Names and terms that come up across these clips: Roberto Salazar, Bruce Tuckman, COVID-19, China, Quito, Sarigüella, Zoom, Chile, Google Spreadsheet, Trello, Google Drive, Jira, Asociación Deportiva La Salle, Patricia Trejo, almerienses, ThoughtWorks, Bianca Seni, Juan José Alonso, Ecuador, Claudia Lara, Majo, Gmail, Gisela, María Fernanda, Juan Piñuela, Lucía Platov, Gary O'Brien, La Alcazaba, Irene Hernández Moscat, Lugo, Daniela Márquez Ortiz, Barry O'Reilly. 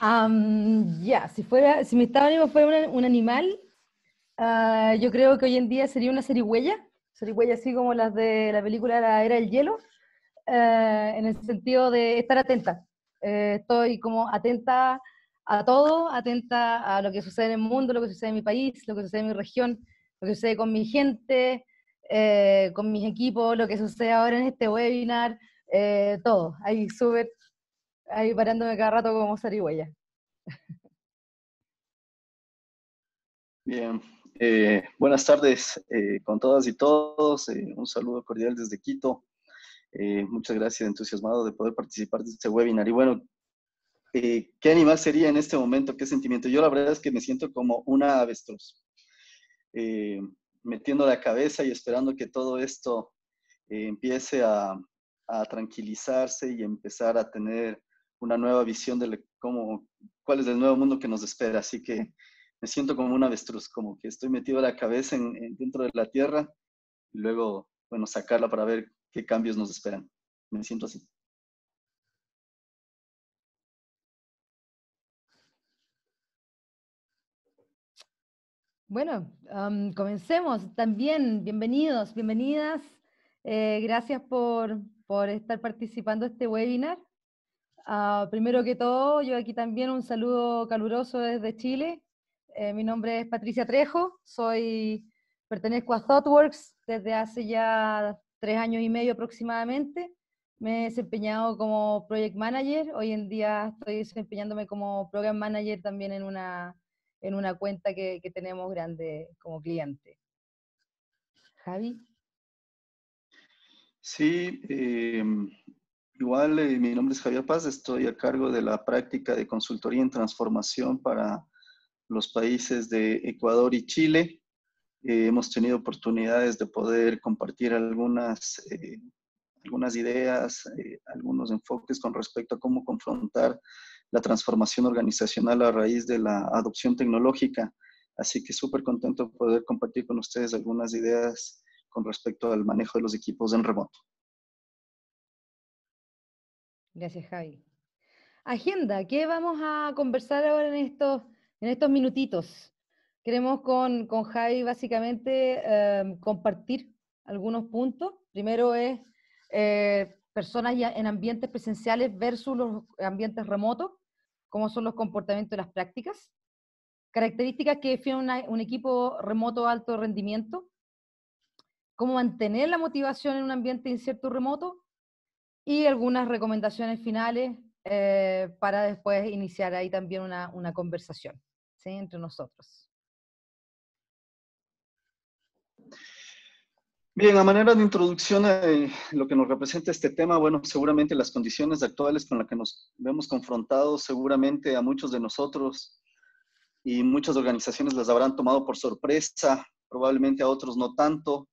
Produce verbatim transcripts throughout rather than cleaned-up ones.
Um, ya, yeah, si fuera, si mi estado de ánimo fuera un, un animal, uh, yo creo que hoy en día sería una sarigüella, sarigüella así como las de la película La Era del Hielo, uh, en el sentido de estar atenta. Uh, estoy como atenta a todo, atenta a lo que sucede en el mundo, lo que sucede en mi país, lo que sucede en mi región, lo que sucede con mi gente, eh, con mis equipos, lo que sucede ahora en este webinar, eh, todo. Ahí súper, ahí parándome cada rato como sarigüeya. Bien, eh, buenas tardes eh, con todas y todos. Eh, un saludo cordial desde Quito. Eh, muchas gracias, entusiasmado de poder participar de este webinar. Y bueno, Eh, ¿qué animal sería en este momento? ¿Qué sentimiento? Yo la verdad es que me siento como una avestruz, eh, metiendo la cabeza y esperando que todo esto eh, empiece a, a tranquilizarse y empezar a tener una nueva visión de le, cómo, cuál es el nuevo mundo que nos espera. Así que me siento como una avestruz, como que estoy metido la cabeza en, en, dentro de la tierra y luego, bueno, sacarla para ver qué cambios nos esperan. Me siento así. Bueno, um, comencemos. También, bienvenidos, bienvenidas. Eh, gracias por, por estar participando de este webinar. Uh, primero que todo, yo aquí también un saludo caluroso desde Chile. Eh, mi nombre es Patricia Trejo, soy, pertenezco a ThoughtWorks desde hace ya tres años y medio aproximadamente. Me he desempeñado como Project Manager. Hoy en día estoy desempeñándome como Program Manager también en una... en una cuenta que, que tenemos grande como cliente. Javi. Sí, eh, igual eh, mi nombre es Javier Paz, estoy a cargo de la práctica de consultoría en transformación para los países de Ecuador y Chile. Eh, hemos tenido oportunidades de poder compartir algunas, eh, algunas ideas, eh, algunos enfoques con respecto a cómo confrontar la transformación organizacional a raíz de la adopción tecnológica. Así que súper contento de poder compartir con ustedes algunas ideas con respecto al manejo de los equipos en remoto. Gracias, Javi. Agenda, ¿qué vamos a conversar ahora en estos, en estos minutitos? Queremos con, con Javi básicamente eh, compartir algunos puntos. Primero es eh, personas en ambientes presenciales versus los ambientes remotos. Cómo son los comportamientos de las prácticas, características que definen una, un equipo remoto alto rendimiento, cómo mantener la motivación en un ambiente incierto remoto, y algunas recomendaciones finales eh, para después iniciar ahí también una, una conversación, ¿sí?, entre nosotros. Bien, a manera de introducción a eh, lo que nos representa este tema, bueno, seguramente las condiciones actuales con las que nos vemos confrontados, seguramente a muchos de nosotros y muchas organizaciones las habrán tomado por sorpresa, probablemente a otros no tanto.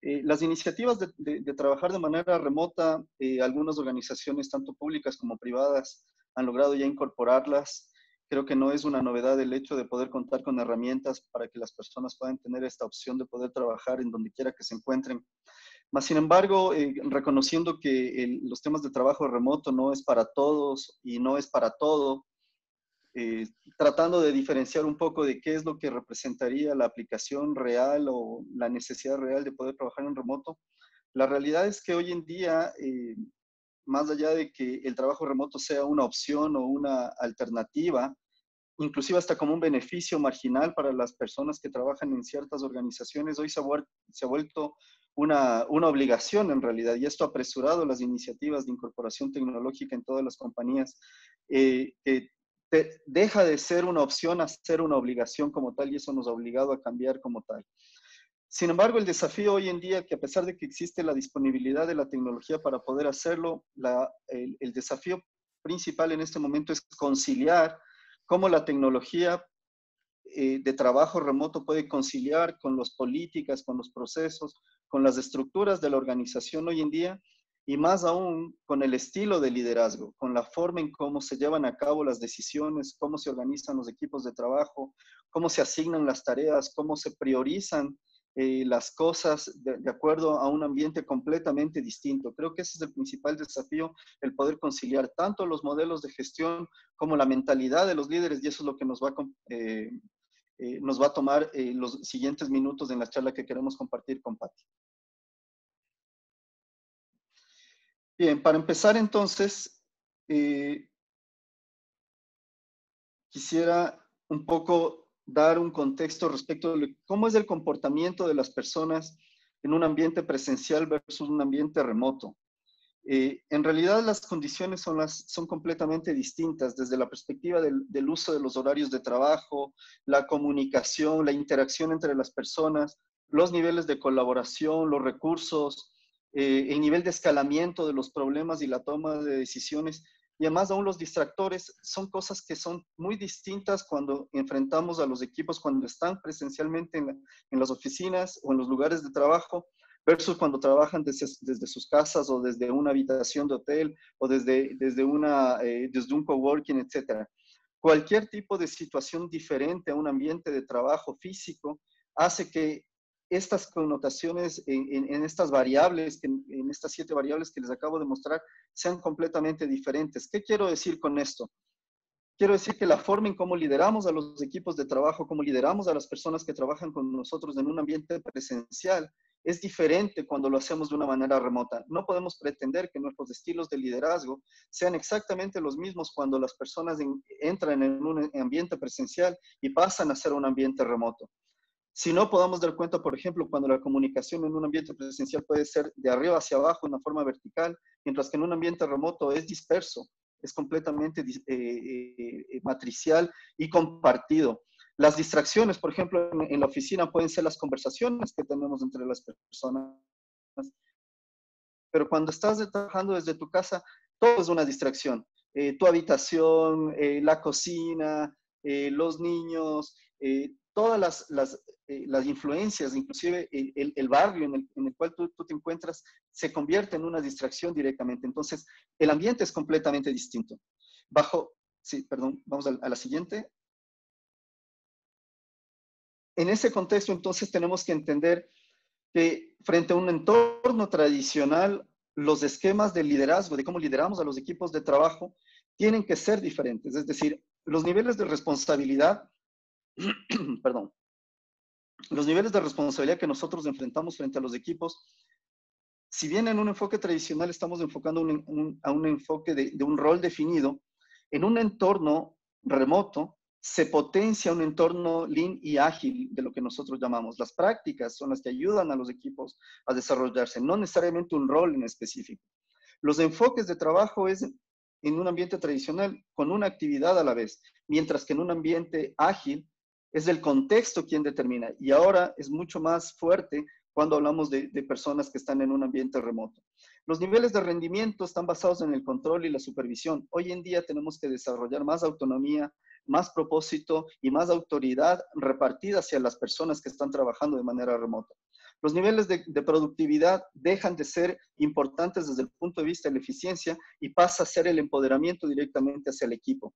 Eh, las iniciativas de, de, de trabajar de manera remota, eh, algunas organizaciones, tanto públicas como privadas, han logrado ya incorporarlas. Creo que no es una novedad el hecho de poder contar con herramientas para que las personas puedan tener esta opción de poder trabajar en donde quiera que se encuentren. Mas, sin embargo, eh, reconociendo que el, los temas de trabajo remoto no es para todos y no es para todo, eh, tratando de diferenciar un poco de qué es lo que representaría la aplicación real o la necesidad real de poder trabajar en remoto, la realidad es que hoy en día, eh, más allá de que el trabajo remoto sea una opción o una alternativa, inclusive hasta como un beneficio marginal para las personas que trabajan en ciertas organizaciones, hoy se ha, se ha vuelto una, una obligación en realidad, y esto ha apresurado las iniciativas de incorporación tecnológica en todas las compañías. Eh, eh, te, deja de ser una opción a ser una obligación como tal, y eso nos ha obligado a cambiar como tal. Sin embargo, el desafío hoy en día, que a pesar de que existe la disponibilidad de la tecnología para poder hacerlo, la, el, el desafío principal en este momento es conciliar cómo la tecnología eh, de trabajo remoto puede conciliar con las políticas, con los procesos, con las estructuras de la organización hoy en día, y más aún con el estilo de liderazgo, con la forma en cómo se llevan a cabo las decisiones, cómo se organizan los equipos de trabajo, cómo se asignan las tareas, cómo se priorizan eh, las cosas de, de acuerdo a un ambiente completamente distinto. Creo que ese es el principal desafío, el poder conciliar tanto los modelos de gestión como la mentalidad de los líderes, y eso es lo que nos va a eh, eh, nos va a tomar eh, los siguientes minutos en la charla que queremos compartir con Pati. Bien, para empezar entonces, eh, quisiera un poco dar un contexto respecto de cómo es el comportamiento de las personas en un ambiente presencial versus un ambiente remoto. Eh, en realidad las condiciones son, las, son completamente distintas desde la perspectiva del, del uso de los horarios de trabajo, la comunicación, la interacción entre las personas, los niveles de colaboración, los recursos, eh, el nivel de escalamiento de los problemas y la toma de decisiones. Y además aún los distractores son cosas que son muy distintas cuando enfrentamos a los equipos, cuando están presencialmente en, la, en las oficinas o en los lugares de trabajo, versus cuando trabajan desde, desde sus casas o desde una habitación de hotel o desde, desde, una, eh, desde un coworking, etcétera. Cualquier tipo de situación diferente a un ambiente de trabajo físico hace que estas connotaciones en, en, en estas variables, en, en estas siete variables que les acabo de mostrar, sean completamente diferentes. ¿Qué quiero decir con esto? Quiero decir que la forma en cómo lideramos a los equipos de trabajo, cómo lideramos a las personas que trabajan con nosotros en un ambiente presencial, es diferente cuando lo hacemos de una manera remota. No podemos pretender que nuestros estilos de liderazgo sean exactamente los mismos cuando las personas en, entran en un ambiente presencial y pasan a ser un ambiente remoto. Si no podamos dar cuenta, por ejemplo, cuando la comunicación en un ambiente presencial puede ser de arriba hacia abajo, en una forma vertical, mientras que en un ambiente remoto es disperso, es completamente eh, eh, matricial y compartido. Las distracciones, por ejemplo, en, en la oficina pueden ser las conversaciones que tenemos entre las personas. Pero cuando estás trabajando desde tu casa, todo es una distracción. Eh, tu habitación, eh, la cocina, eh, los niños, eh, todas las, las, eh, las influencias, inclusive el, el, el barrio en el, en el cual tú, tú te encuentras, se convierte en una distracción directamente. Entonces, el ambiente es completamente distinto. Bajo, sí, perdón, vamos a, a la siguiente. En ese contexto, entonces, tenemos que entender que frente a un entorno tradicional, los esquemas de liderazgo, de cómo lideramos a los equipos de trabajo, tienen que ser diferentes. Es decir, los niveles de responsabilidad Perdón. Los niveles de responsabilidad que nosotros enfrentamos frente a los equipos, si bien en un enfoque tradicional estamos enfocando un, un, a un enfoque de, de un rol definido, en un entorno remoto se potencia un entorno lean y ágil, de lo que nosotros llamamos. Las prácticas son las que ayudan a los equipos a desarrollarse, no necesariamente un rol en específico. Los enfoques de trabajo es en un ambiente tradicional con una actividad a la vez, mientras que en un ambiente ágil es el contexto quien determina. Y ahora es mucho más fuerte cuando hablamos de, de personas que están en un ambiente remoto. Los niveles de rendimiento están basados en el control y la supervisión. Hoy en día tenemos que desarrollar más autonomía, más propósito y más autoridad repartida hacia las personas que están trabajando de manera remota. Los niveles de, de productividad dejan de ser importantes desde el punto de vista de la eficiencia y pasa a ser el empoderamiento directamente hacia el equipo.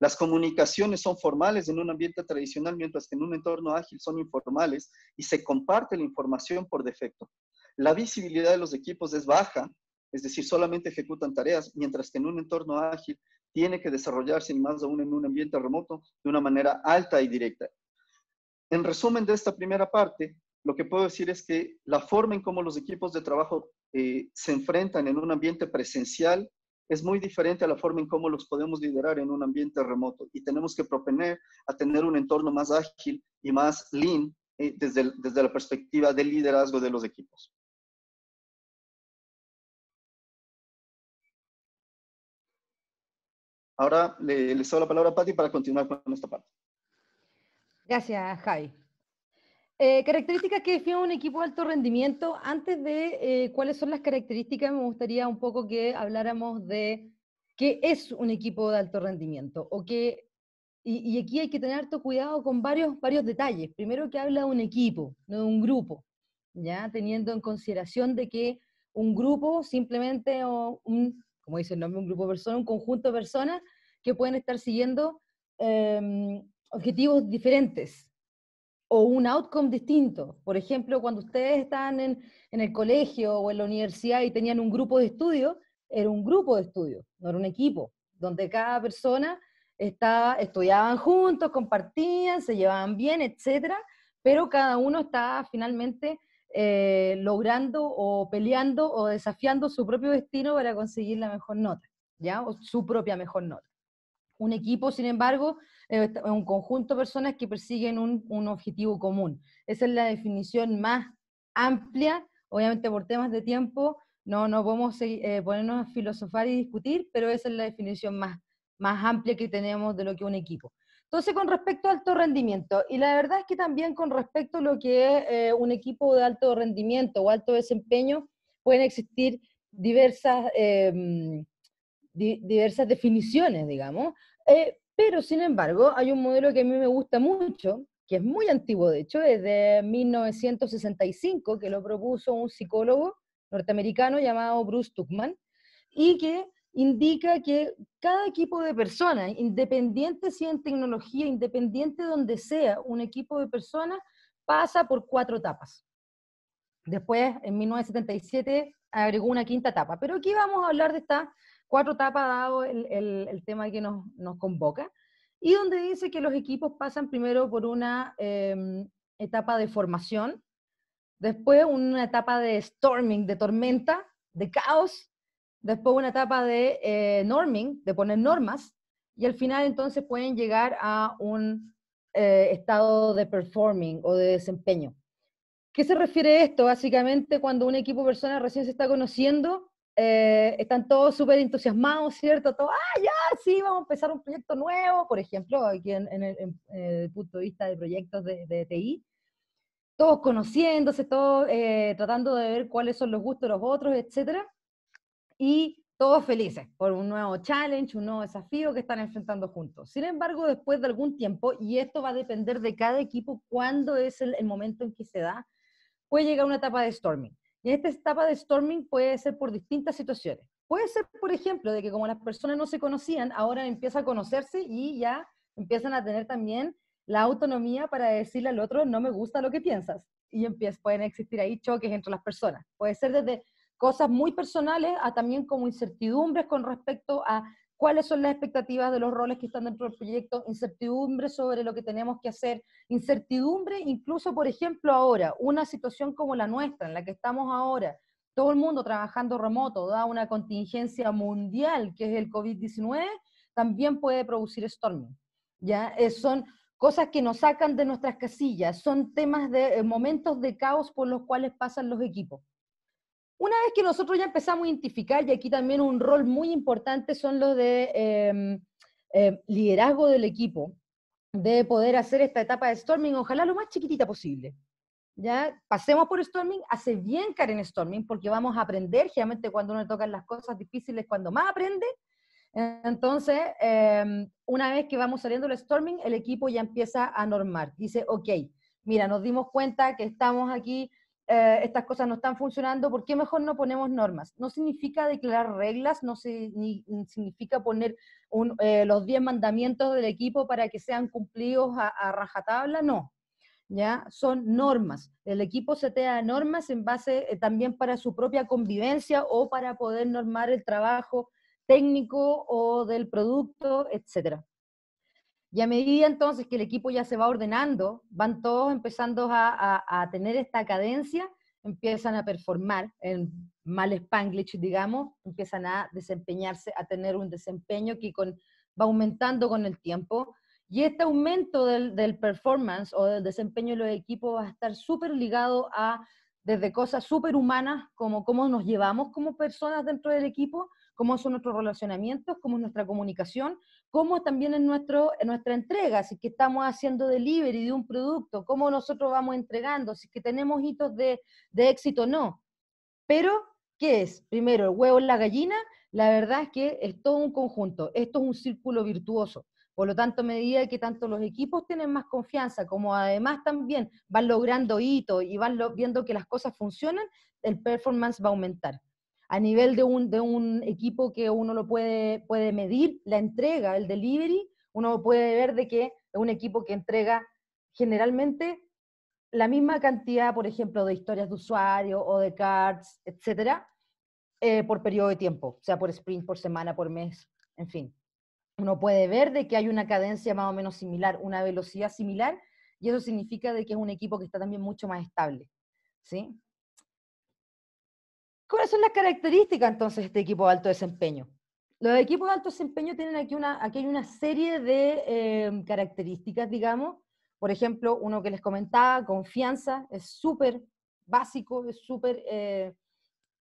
Las comunicaciones son formales en un ambiente tradicional, mientras que en un entorno ágil son informales y se comparte la información por defecto. La visibilidad de los equipos es baja, es decir, solamente ejecutan tareas, mientras que en un entorno ágil tiene que desarrollarse, y más aún en un ambiente remoto, de una manera alta y directa. En resumen de esta primera parte, lo que puedo decir es que la forma en cómo los equipos de trabajo eh, se enfrentan en un ambiente presencial es muy diferente a la forma en cómo los podemos liderar en un ambiente remoto. Y tenemos que proponer a tener un entorno más ágil y más lean eh, desde, el, desde la perspectiva del liderazgo de los equipos. Ahora le, le doy la palabra a Pati para continuar con esta parte. Gracias, Javi. Eh, características que definen un equipo de alto rendimiento. Antes de eh, cuáles son las características, me gustaría un poco que habláramos de qué es un equipo de alto rendimiento. O qué, y, y aquí hay que tener harto cuidado con varios, varios detalles. Primero, que habla de un equipo, no de un grupo, ¿ya? Teniendo en consideración de que un grupo simplemente, o un, como dice el nombre, un grupo de personas, un conjunto de personas que pueden estar siguiendo eh, objetivos diferentes. o un outcome distinto. Por ejemplo, cuando ustedes estaban en, en el colegio o en la universidad y tenían un grupo de estudio, era un grupo de estudio, no era un equipo, donde cada persona estaba, estudiaban juntos, compartían, se llevaban bien, etcétera, pero cada uno estaba finalmente eh, logrando o peleando o desafiando su propio destino para conseguir la mejor nota, ¿ya? O su propia mejor nota. Un equipo, sin embargo, es un conjunto de personas que persiguen un, un objetivo común. Esa es la definición más amplia, obviamente por temas de tiempo, no, no podemos eh, ponernos a filosofar y discutir, pero esa es la definición más, más amplia que tenemos de lo que es un equipo. Entonces, con respecto al alto rendimiento, y la verdad es que también con respecto a lo que es eh, un equipo de alto rendimiento o alto desempeño, pueden existir diversas, eh, di, diversas definiciones, digamos, eh, pero sin embargo hay un modelo que a mí me gusta mucho, que es muy antiguo de hecho, desde mil novecientos sesenta y cinco, que lo propuso un psicólogo norteamericano llamado Bruce Tuckman, y que indica que cada equipo de personas, independiente si en tecnología, independiente donde sea, un equipo de personas pasa por cuatro etapas. Después, en mil novecientos setenta y siete, agregó una quinta etapa. Pero aquí vamos a hablar de estas cuatro etapas, dado el, el, el tema que nos, nos convoca, y donde dice que los equipos pasan primero por una eh, etapa de formación, después una etapa de storming, de tormenta, de caos, después una etapa de eh, norming, de poner normas, y al final entonces pueden llegar a un eh, estado de performing o de desempeño. ¿Qué se refiere esto? Básicamente cuando un equipo de personas recién se está conociendo, eh, están todos súper entusiasmados, ¿cierto? Todos, ah, ya, sí, vamos a empezar un proyecto nuevo, por ejemplo, aquí en, en, el, en el punto de vista de proyectos de, de T I, todos conociéndose, todos eh, tratando de ver cuáles son los gustos de los otros, etcétera, y todos felices por un nuevo challenge, un nuevo desafío que están enfrentando juntos. Sin embargo, después de algún tiempo, y esto va a depender de cada equipo, cuándo es el, el momento en que se da, puede llegar una etapa de storming. Y esta etapa de storming puede ser por distintas situaciones. Puede ser, por ejemplo, de que como las personas no se conocían, ahora empiezan a conocerse y ya empiezan a tener también la autonomía para decirle al otro, no me gusta lo que piensas. Y empiezan, pueden existir ahí choques entre las personas. Puede ser desde cosas muy personales a también como incertidumbres con respecto a cuáles son las expectativas de los roles que están dentro del proyecto, incertidumbre sobre lo que tenemos que hacer, incertidumbre incluso, por ejemplo, ahora, una situación como la nuestra, en la que estamos ahora, todo el mundo trabajando remoto, da una contingencia mundial que es el COVID diecinueve, también puede producir storming. ¿Ya? Eh, son cosas que nos sacan de nuestras casillas, son temas de eh, momentos de caos por los cuales pasan los equipos. Una vez que nosotros ya empezamos a identificar, y aquí también un rol muy importante son los de eh, eh, liderazgo del equipo, de poder hacer esta etapa de storming, ojalá lo más chiquitita posible. Ya pasemos por storming, hace bien caer en storming, porque vamos a aprender, generalmente cuando uno le tocan las cosas difíciles, cuando más aprende. Entonces, eh, una vez que vamos saliendo del storming, el equipo ya empieza a normar. Dice, ok, mira, nos dimos cuenta que estamos aquí, eh, estas cosas no están funcionando, ¿por qué mejor no ponemos normas? No significa declarar reglas, no se, ni, ni significa poner un, eh, los diez mandamientos del equipo para que sean cumplidos a, a rajatabla, no. ¿Ya? Son normas. El equipo setea normas en base eh, también para su propia convivencia o para poder normar el trabajo técnico o del producto, etcétera. Y a medida entonces que el equipo ya se va ordenando, van todos empezando a, a, a tener esta cadencia, empiezan a performar, en mal spanglish digamos, empiezan a desempeñarse, a tener un desempeño que con, va aumentando con el tiempo, y este aumento del, del performance o del desempeño de los equipos va a estar súper ligado a, desde cosas súper humanas, como cómo nos llevamos como personas dentro del equipo, cómo son nuestros relacionamientos, cómo es nuestra comunicación, cómo también es nuestro, nuestra entrega, si es que estamos haciendo delivery de un producto, cómo nosotros vamos entregando, si es que tenemos hitos de, de éxito o no. Pero, ¿qué es? Primero, el huevo en la gallina, la verdad es que es todo un conjunto, esto es un círculo virtuoso. Por lo tanto, a medida que tanto los equipos tienen más confianza, como además también van logrando hitos y van lo, viendo que las cosas funcionan, el performance va a aumentar. A nivel de un, de un equipo que uno lo puede, puede medir, la entrega, el delivery, uno puede ver de que es un equipo que entrega generalmente la misma cantidad, por ejemplo, de historias de usuario o de cards, etcétera, eh, por periodo de tiempo, o sea, por sprint, por semana, por mes, en fin. Uno puede ver de que hay una cadencia más o menos similar, una velocidad similar, y eso significa de que es un equipo que está también mucho más estable, ¿sí? ¿Cuáles son las características, entonces, de este equipo de alto desempeño? Los equipos de alto desempeño tienen aquí una, aquí hay una serie de eh, características, digamos. Por ejemplo, uno que les comentaba, confianza, es súper básico, es súper eh,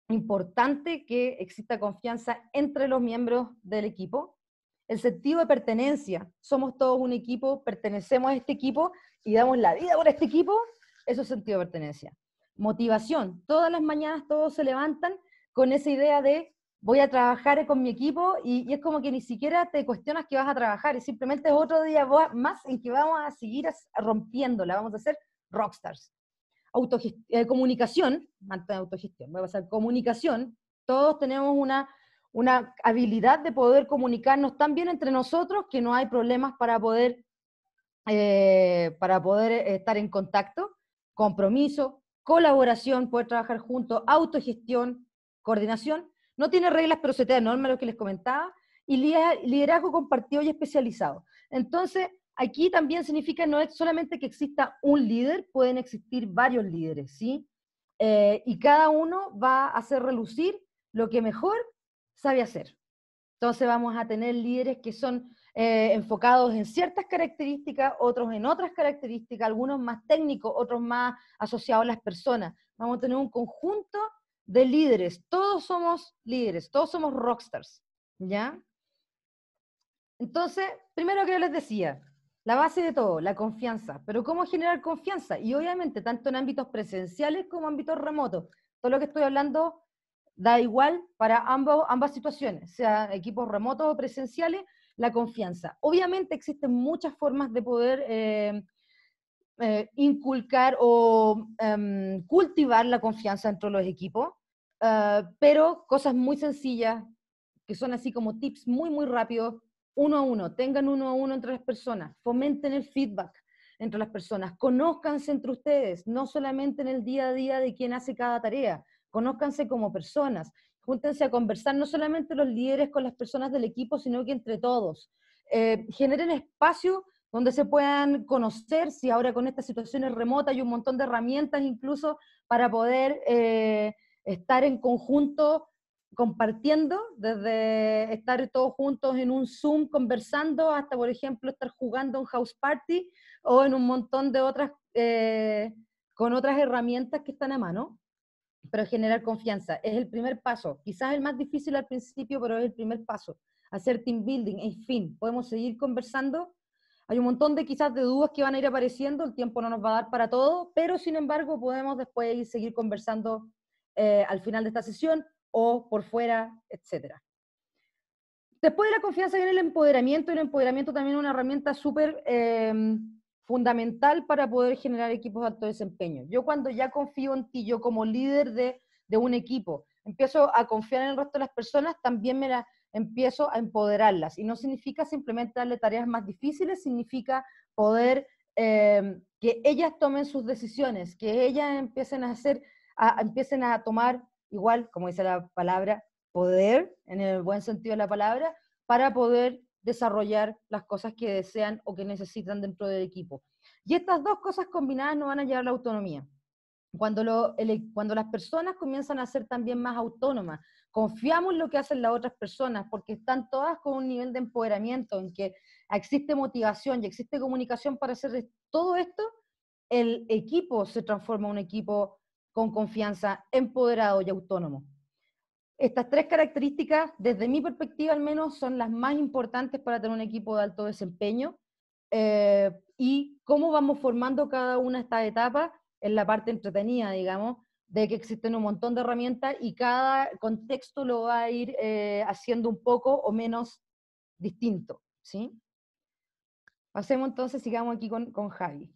importante que exista confianza entre los miembros del equipo. El sentido de pertenencia, somos todos un equipo, pertenecemos a este equipo y damos la vida por este equipo, eso es sentido de pertenencia. Motivación, todas las mañanas todos se levantan con esa idea de voy a trabajar con mi equipo, y, y es como que ni siquiera te cuestionas que vas a trabajar, y simplemente es otro día más en que vamos a seguir rompiéndola, vamos a ser rockstars. Autogest eh, comunicación, autogestión, voy a pasar, comunicación, todos tenemos una, una habilidad de poder comunicarnos tan bien entre nosotros que no hay problemas para poder, eh, para poder estar en contacto. Compromiso, colaboración, poder trabajar juntos, autogestión, coordinación. No tiene reglas, pero se te da norma, lo que les comentaba. Y liderazgo compartido y especializado. Entonces, aquí también significa no es solamente que exista un líder, pueden existir varios líderes, ¿sí? Eh, y cada uno va a hacer relucir lo que mejor sabe hacer. Entonces vamos a tener líderes que son eh, enfocados en ciertas características, otros en otras características, algunos más técnicos, otros más asociados a las personas. Vamos a tener un conjunto de líderes, todos somos líderes, todos somos rockstars, ¿ya? Entonces, primero que yo les decía, la base de todo, la confianza, pero ¿cómo generar confianza? Y obviamente, tanto en ámbitos presenciales como ámbitos remotos, todo lo que estoy hablando da igual para ambos, ambas situaciones, sea equipos remotos o presenciales, la confianza. Obviamente existen muchas formas de poder eh, Eh, inculcar o um, cultivar la confianza entre los equipos, uh, pero cosas muy sencillas, que son así como tips muy muy rápidos, uno a uno, tengan uno a uno entre las personas, fomenten el feedback entre las personas, conózcanse entre ustedes, no solamente en el día a día de quién hace cada tarea, conózcanse como personas, júntense a conversar, no solamente los líderes con las personas del equipo, sino que entre todos, eh, generen espacio donde se puedan conocer, si ahora con estas situaciones remotas hay un montón de herramientas incluso para poder eh, estar en conjunto compartiendo, desde estar todos juntos en un Zoom conversando, hasta por ejemplo estar jugando en House Party, o en un montón de otras, eh, con otras herramientas que están a mano, pero generar confianza es el primer paso, quizás el más difícil al principio, pero es el primer paso, hacer team building, en fin, podemos seguir conversando. Hay un montón de quizás de dudas que van a ir apareciendo, el tiempo no nos va a dar para todo, pero sin embargo podemos después seguir conversando eh, al final de esta sesión o por fuera, etcétera. Después de la confianza viene el empoderamiento, y el empoderamiento también es una herramienta súper eh, fundamental para poder generar equipos de alto desempeño. Yo cuando ya confío en ti, yo como líder de, de un equipo, empiezo a confiar en el resto de las personas, también me la... empiezo a empoderarlas, y no significa simplemente darle tareas más difíciles, significa poder eh, que ellas tomen sus decisiones, que ellas empiecen a hacer, a, empiecen a tomar, igual, como dice la palabra, poder, en el buen sentido de la palabra, para poder desarrollar las cosas que desean o que necesitan dentro del equipo. Y estas dos cosas combinadas nos van a llevar a la autonomía. Cuando, lo, el, cuando las personas comienzan a ser también más autónomas, confiamos en lo que hacen las otras personas, porque están todas con un nivel de empoderamiento, en que existe motivación y existe comunicación para hacer todo esto, el equipo se transforma en un equipo con confianza, empoderado y autónomo. Estas tres características, desde mi perspectiva al menos, son las más importantes para tener un equipo de alto desempeño, eh, y cómo vamos formando cada una de estas etapas, en la parte entretenida, digamos, de que existen un montón de herramientas y cada contexto lo va a ir eh, haciendo un poco o menos distinto, ¿sí? Pasemos entonces, sigamos aquí con, con Javi.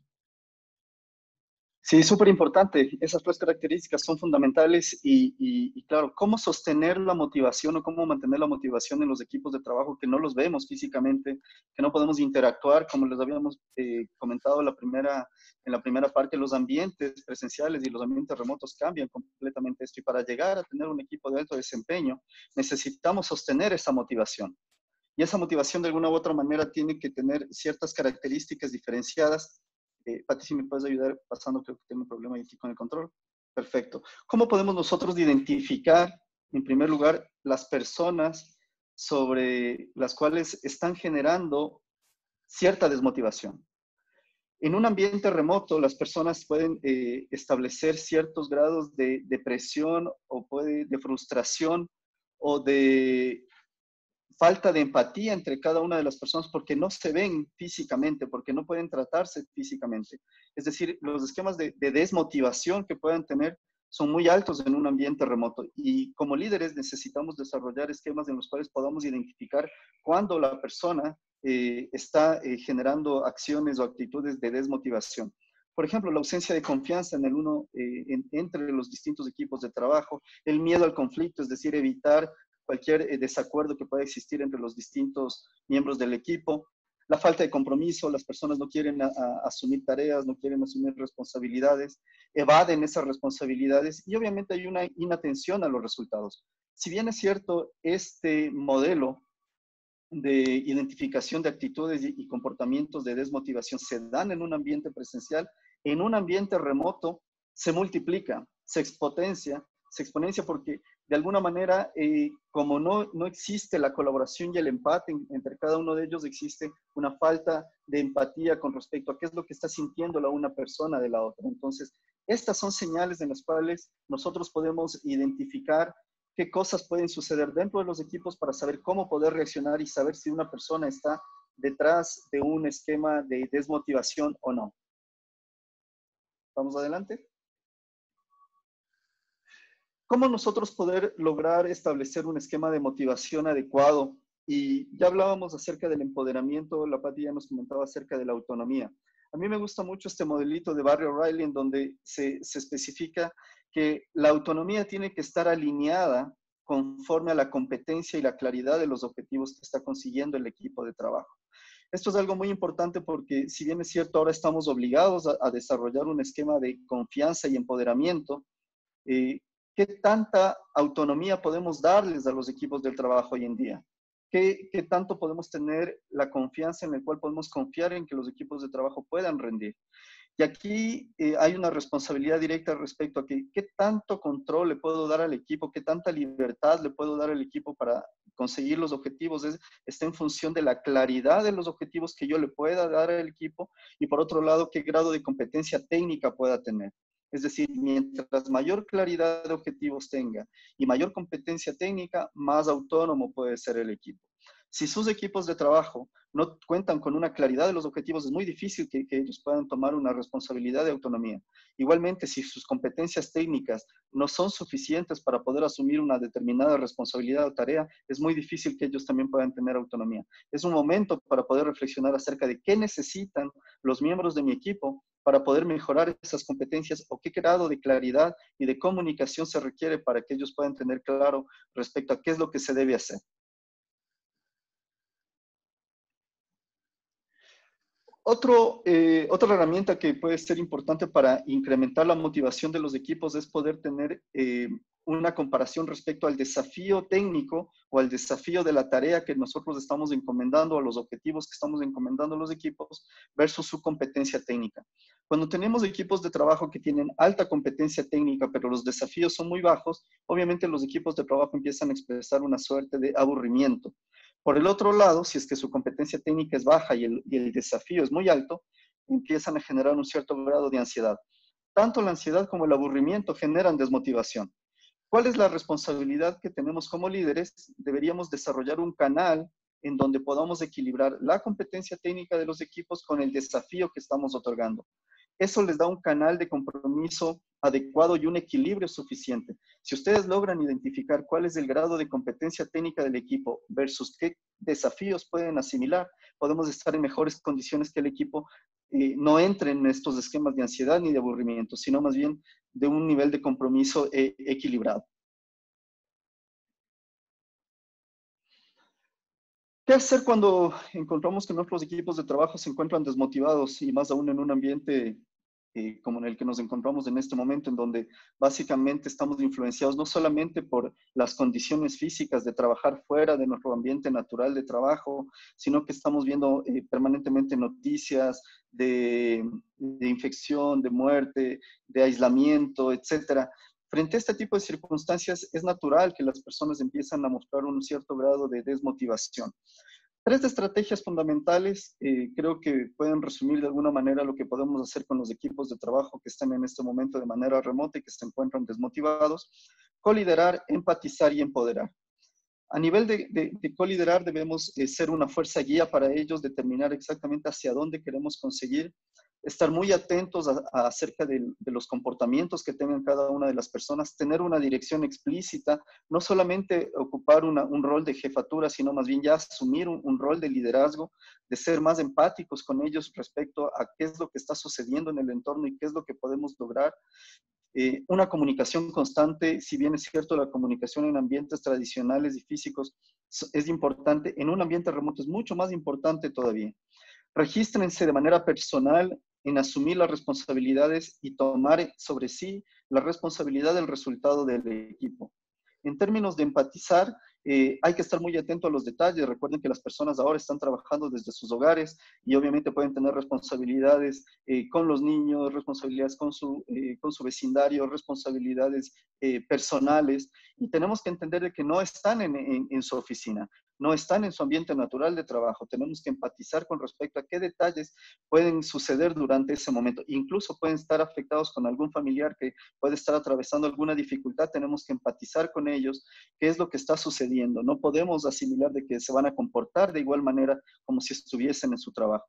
Sí, súper importante. Esas tres características son fundamentales y, y, y claro, cómo sostener la motivación o cómo mantener la motivación en los equipos de trabajo que no los vemos físicamente, que no podemos interactuar, como les habíamos eh, comentado la primera, en la primera parte, los ambientes presenciales y los ambientes remotos cambian completamente esto y para llegar a tener un equipo de alto desempeño necesitamos sostener esa motivación. Y esa motivación de alguna u otra manera tiene que tener ciertas características diferenciadas. Eh, Pati, si me puedes ayudar pasando, creo que tengo un problema aquí con el control. Perfecto. ¿Cómo podemos nosotros identificar, en primer lugar, las personas sobre las cuales están generando cierta desmotivación? En un ambiente remoto, las personas pueden eh, establecer ciertos grados de depresión o puede, de frustración o de falta de empatía entre cada una de las personas porque no se ven físicamente, porque no pueden tratarse físicamente. Es decir, los esquemas de, de desmotivación que puedan tener son muy altos en un ambiente remoto y como líderes necesitamos desarrollar esquemas en los cuales podamos identificar cuándo la persona eh, está eh, generando acciones o actitudes de desmotivación. Por ejemplo, la ausencia de confianza en el uno, eh, en, entre los distintos equipos de trabajo, el miedo al conflicto, es decir, evitar cualquier desacuerdo que pueda existir entre los distintos miembros del equipo, la falta de compromiso, las personas no quieren a, a asumir tareas, no quieren asumir responsabilidades, evaden esas responsabilidades y obviamente hay una inatención a los resultados. Si bien es cierto, este modelo de identificación de actitudes y, y comportamientos de desmotivación se dan en un ambiente presencial, en un ambiente remoto se multiplica, se exponencia, se exponencia porque de alguna manera, eh, como no, no existe la colaboración y el empate en, entre cada uno de ellos, existe una falta de empatía con respecto a qué es lo que está sintiendo la una persona de la otra. Entonces, estas son señales en las cuales nosotros podemos identificar qué cosas pueden suceder dentro de los equipos para saber cómo poder reaccionar y saber si una persona está detrás de un esquema de desmotivación o no. Vamos adelante. ¿Cómo nosotros poder lograr establecer un esquema de motivación adecuado? Y ya hablábamos acerca del empoderamiento, la Pati ya nos comentaba acerca de la autonomía. A mí me gusta mucho este modelito de Barry O'Reilly en donde se, se especifica que la autonomía tiene que estar alineada conforme a la competencia y la claridad de los objetivos que está consiguiendo el equipo de trabajo. Esto es algo muy importante porque, si bien es cierto, ahora estamos obligados a, a desarrollar un esquema de confianza y empoderamiento, eh, ¿qué tanta autonomía podemos darles a los equipos del trabajo hoy en día? ¿Qué, qué tanto podemos tener la confianza en la cual podemos confiar en que los equipos de trabajo puedan rendir? Y aquí eh, hay una responsabilidad directa respecto a que, qué tanto control le puedo dar al equipo, qué tanta libertad le puedo dar al equipo para conseguir los objetivos. Es, está en función de la claridad de los objetivos que yo le pueda dar al equipo y, por otro lado, qué grado de competencia técnica pueda tener. Es decir, mientras mayor claridad de objetivos tenga y mayor competencia técnica, más autónomo puede ser el equipo. Si sus equipos de trabajo no cuentan con una claridad de los objetivos, es muy difícil que, que ellos puedan tomar una responsabilidad de autonomía. Igualmente, si sus competencias técnicas no son suficientes para poder asumir una determinada responsabilidad o tarea, es muy difícil que ellos también puedan tener autonomía. Es un momento para poder reflexionar acerca de qué necesitan los miembros de mi equipo para poder mejorar esas competencias o qué grado de claridad y de comunicación se requiere para que ellos puedan tener claro respecto a qué es lo que se debe hacer. Otro, eh, otra herramienta que puede ser importante para incrementar la motivación de los equipos es poder tener eh, una comparación respecto al desafío técnico o al desafío de la tarea que nosotros estamos encomendando, a los objetivos que estamos encomendando a los equipos versus su competencia técnica. Cuando tenemos equipos de trabajo que tienen alta competencia técnica, pero los desafíos son muy bajos, obviamente los equipos de trabajo empiezan a expresar una suerte de aburrimiento. Por el otro lado, si es que su competencia técnica es baja y el, y el desafío es muy alto, empiezan a generar un cierto grado de ansiedad. Tanto la ansiedad como el aburrimiento generan desmotivación. ¿Cuál es la responsabilidad que tenemos como líderes? Deberíamos desarrollar un canal en donde podamos equilibrar la competencia técnica de los equipos con el desafío que estamos otorgando. Eso les da un canal de compromiso adecuado y un equilibrio suficiente. Si ustedes logran identificar cuál es el grado de competencia técnica del equipo versus qué desafíos pueden asimilar, podemos estar en mejores condiciones que el equipo eh, no entre en estos esquemas de ansiedad ni de aburrimiento, sino más bien de un nivel de compromiso eh, equilibrado. ¿Qué hacer cuando encontramos que nuestros equipos de trabajo se encuentran desmotivados y más aún en un ambiente eh, como en el que nos encontramos en este momento, en donde básicamente estamos influenciados no solamente por las condiciones físicas de trabajar fuera de nuestro ambiente natural de trabajo, sino que estamos viendo eh, permanentemente noticias de, de infección, de muerte, de aislamiento, etcétera? Frente a este tipo de circunstancias, es natural que las personas empiezan a mostrar un cierto grado de desmotivación. Tres estrategias fundamentales eh, creo que pueden resumir de alguna manera lo que podemos hacer con los equipos de trabajo que están en este momento de manera remota y que se encuentran desmotivados. Coliderar, empatizar y empoderar. A nivel de, de, de coliderar debemos eh, ser una fuerza guía para ellos, determinar exactamente hacia dónde queremos conseguir, estar muy atentos a, a acerca de, de los comportamientos que tengan cada una de las personas, tener una dirección explícita, no solamente ocupar una, un rol de jefatura, sino más bien ya asumir un, un rol de liderazgo, de ser más empáticos con ellos respecto a qué es lo que está sucediendo en el entorno y qué es lo que podemos lograr. Eh, una comunicación constante, si bien es cierto la comunicación en ambientes tradicionales y físicos es importante, en un ambiente remoto es mucho más importante todavía. Regístrense de manera personal en asumir las responsabilidades y tomar sobre sí la responsabilidad del resultado del equipo. En términos de empatizar, eh, hay que estar muy atento a los detalles. Recuerden que las personas ahora están trabajando desde sus hogares y obviamente pueden tener responsabilidades eh, con los niños, responsabilidades con su, eh, con su vecindario, responsabilidades eh, personales. Y tenemos que entender de que no están en, en, en su oficina, no están en su ambiente natural de trabajo. Tenemos que empatizar con respecto a qué detalles pueden suceder durante ese momento. Incluso pueden estar afectados con algún familiar que puede estar atravesando alguna dificultad. Tenemos que empatizar con ellos qué es lo que está sucediendo. No podemos asimilar de que se van a comportar de igual manera como si estuviesen en su trabajo.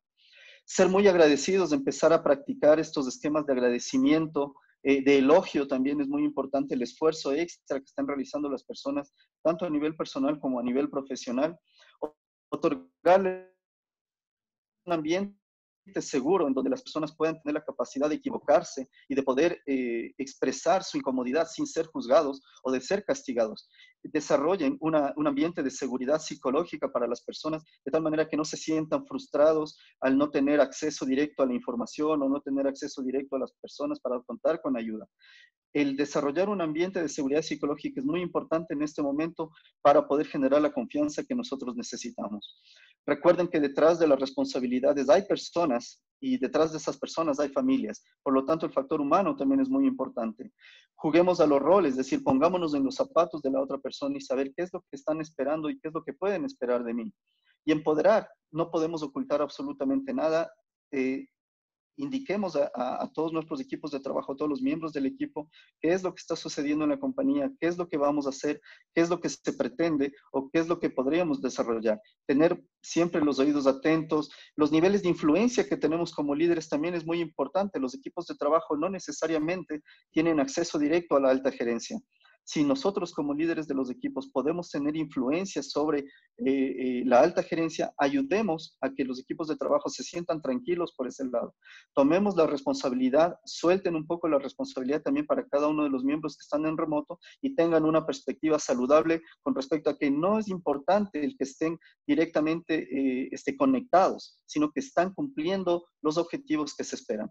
Ser muy agradecidos, empezar a practicar estos esquemas de agradecimiento, Eh, de elogio. También es muy importante el esfuerzo extra que están realizando las personas, tanto a nivel personal como a nivel profesional. Otorgarle un ambiente seguro en donde las personas puedan tener la capacidad de equivocarse y de poder eh, expresar su incomodidad sin ser juzgados o de ser castigados. Desarrollen una, un ambiente de seguridad psicológica para las personas, de tal manera que no se sientan frustrados al no tener acceso directo a la información o no tener acceso directo a las personas para contar con ayuda. El desarrollar un ambiente de seguridad psicológica es muy importante en este momento para poder generar la confianza que nosotros necesitamos. Recuerden que detrás de las responsabilidades hay personas y detrás de esas personas hay familias. Por lo tanto, el factor humano también es muy importante. Juguemos a los roles, es decir, pongámonos en los zapatos de la otra persona y saber qué es lo que están esperando y qué es lo que pueden esperar de mí. Y empoderar, no podemos ocultar absolutamente nada. Eh, indiquemos a, a, a todos nuestros equipos de trabajo, a todos los miembros del equipo, qué es lo que está sucediendo en la compañía, qué es lo que vamos a hacer, qué es lo que se pretende o qué es lo que podríamos desarrollar. Tener siempre los oídos atentos, los niveles de influencia que tenemos como líderes también es muy importante. Los equipos de trabajo no necesariamente tienen acceso directo a la alta gerencia. Si nosotros como líderes de los equipos podemos tener influencia sobre eh, eh, la alta gerencia, ayudemos a que los equipos de trabajo se sientan tranquilos por ese lado. Tomemos la responsabilidad, suelten un poco la responsabilidad también para cada uno de los miembros que están en remoto y tengan una perspectiva saludable con respecto a que no es importante el que estén directamente eh, esté conectados, sino que están cumpliendo los objetivos que se esperan.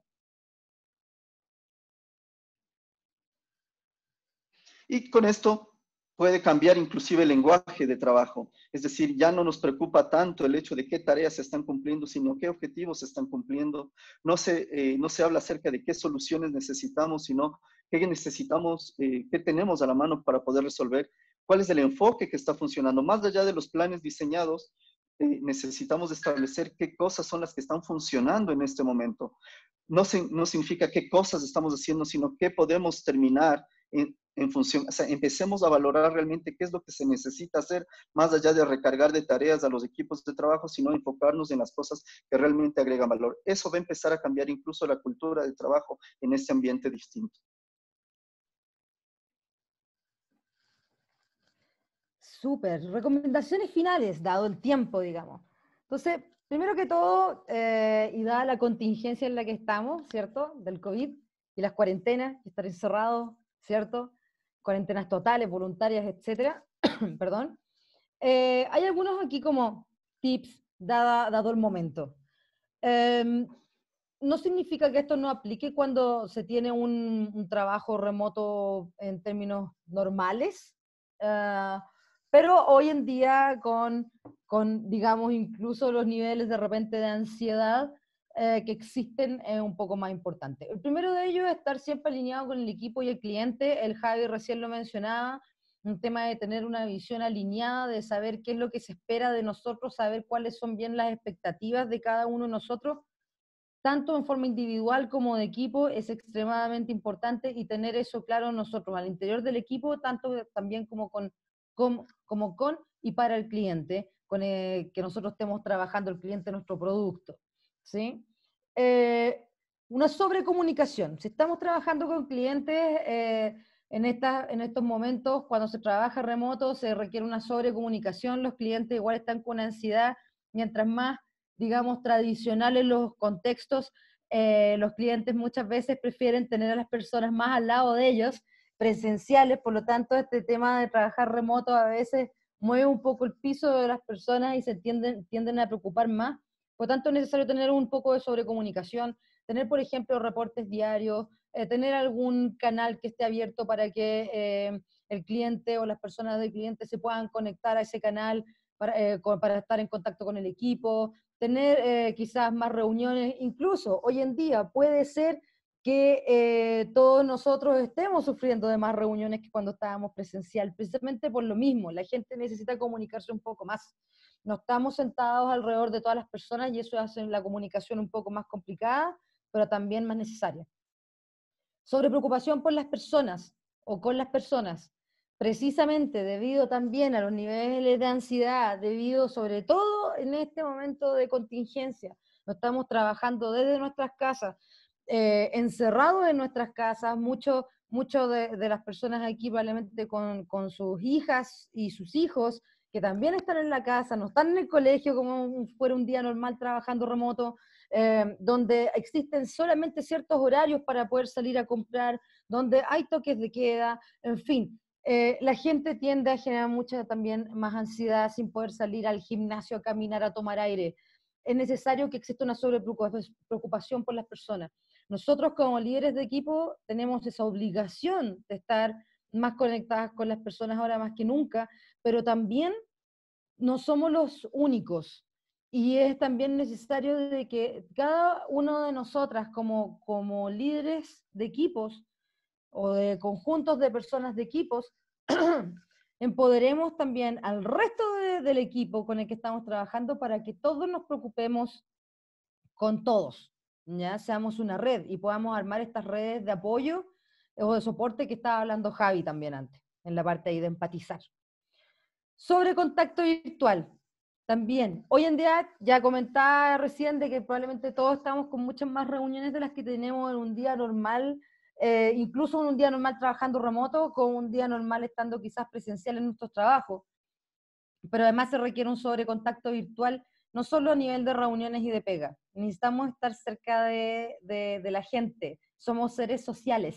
Y con esto puede cambiar inclusive el lenguaje de trabajo. Es decir, ya no nos preocupa tanto el hecho de qué tareas se están cumpliendo, sino qué objetivos se están cumpliendo. No se, eh, no se habla acerca de qué soluciones necesitamos, sino qué necesitamos, eh, qué tenemos a la mano para poder resolver, cuál es el enfoque que está funcionando. Más allá de los planes diseñados, eh, necesitamos establecer qué cosas son las que están funcionando en este momento. No, se, no significa qué cosas estamos haciendo, sino qué podemos terminar en, en función, o sea, empecemos a valorar realmente qué es lo que se necesita hacer, más allá de recargar de tareas a los equipos de trabajo, sino enfocarnos en las cosas que realmente agregan valor. Eso va a empezar a cambiar incluso la cultura de trabajo en este ambiente distinto. Súper. Recomendaciones finales, dado el tiempo, digamos. Entonces, primero que todo, eh, y dada la contingencia en la que estamos, ¿cierto? Del COVID y las cuarentenas, estar encerrados, ¿cierto? Cuarentenas totales, voluntarias, etcétera. Perdón. Eh, hay algunos aquí como tips, dada, dado el momento. Eh, no significa que esto no aplique cuando se tiene un, un trabajo remoto en términos normales, eh, pero hoy en día con, con, digamos, incluso los niveles de repente de ansiedad eh, que existen es un poco más importante. El primero de ellos es estar siempre alineado con el equipo y el cliente. El Javi recién lo mencionaba, un tema de tener una visión alineada, de saber qué es lo que se espera de nosotros, saber cuáles son bien las expectativas de cada uno de nosotros, tanto en forma individual como de equipo, es extremadamente importante, y tener eso claro nosotros, al interior del equipo, tanto también como con, como, como con y para el cliente, con el que nosotros estemos trabajando, el cliente, nuestro producto, ¿sí? Eh, una sobrecomunicación. Si estamos trabajando con clientes, eh, en, esta, en estos momentos, cuando se trabaja remoto, se requiere una sobrecomunicación, los clientes igual están con ansiedad, mientras más, digamos, tradicionales los contextos, eh, los clientes muchas veces prefieren tener a las personas más al lado de ellos, presenciales, por lo tanto este tema de trabajar remoto a veces mueve un poco el piso de las personas y se tienden, tienden a preocupar más, por lo tanto es necesario tener un poco de sobrecomunicación, tener por ejemplo reportes diarios, eh, tener algún canal que esté abierto para que eh, el cliente o las personas del cliente se puedan conectar a ese canal para, eh, con, para estar en contacto con el equipo, tener eh, quizás más reuniones, incluso hoy en día puede ser que eh, todos nosotros estemos sufriendo de más reuniones que cuando estábamos presencial, precisamente por lo mismo, la gente necesita comunicarse un poco más, no estamos sentados alrededor de todas las personas y eso hace la comunicación un poco más complicada, pero también más necesaria. Sobre preocupación por las personas, o con las personas, precisamente debido también a los niveles de ansiedad, debido sobre todo en este momento de contingencia, nos estamos trabajando desde nuestras casas, eh, encerrados en nuestras casas, muchos mucho de, de las personas aquí probablemente con, con sus hijas y sus hijos, que también están en la casa, no están en el colegio como fuera un día normal trabajando remoto, eh, donde existen solamente ciertos horarios para poder salir a comprar, donde hay toques de queda, en fin. Eh, la gente tiende a generar mucha también más ansiedad sin poder salir al gimnasio a caminar, a tomar aire. Es necesario que exista una sobrepreocupación por las personas. Nosotros como líderes de equipo tenemos esa obligación de estar más conectadas con las personas ahora más que nunca, pero también no somos los únicos. Y es también necesario de que cada uno de nosotras como, como líderes de equipos o de conjuntos de personas de equipos, empoderemos también al resto de, del equipo con el que estamos trabajando para que todos nos preocupemos con todos, ya seamos una red y podamos armar estas redes de apoyo o de soporte que estaba hablando Javi también antes, en la parte ahí de empatizar. Sobre contacto virtual, también. Hoy en día, ya comentaba recién de que probablemente todos estamos con muchas más reuniones de las que tenemos en un día normal, Eh, incluso un día normal trabajando remoto, con un día normal estando quizás presencial en nuestros trabajos. Pero además se requiere un sobrecontacto virtual, no solo a nivel de reuniones y de pega. Necesitamos estar cerca de, de, de la gente. Somos seres sociales,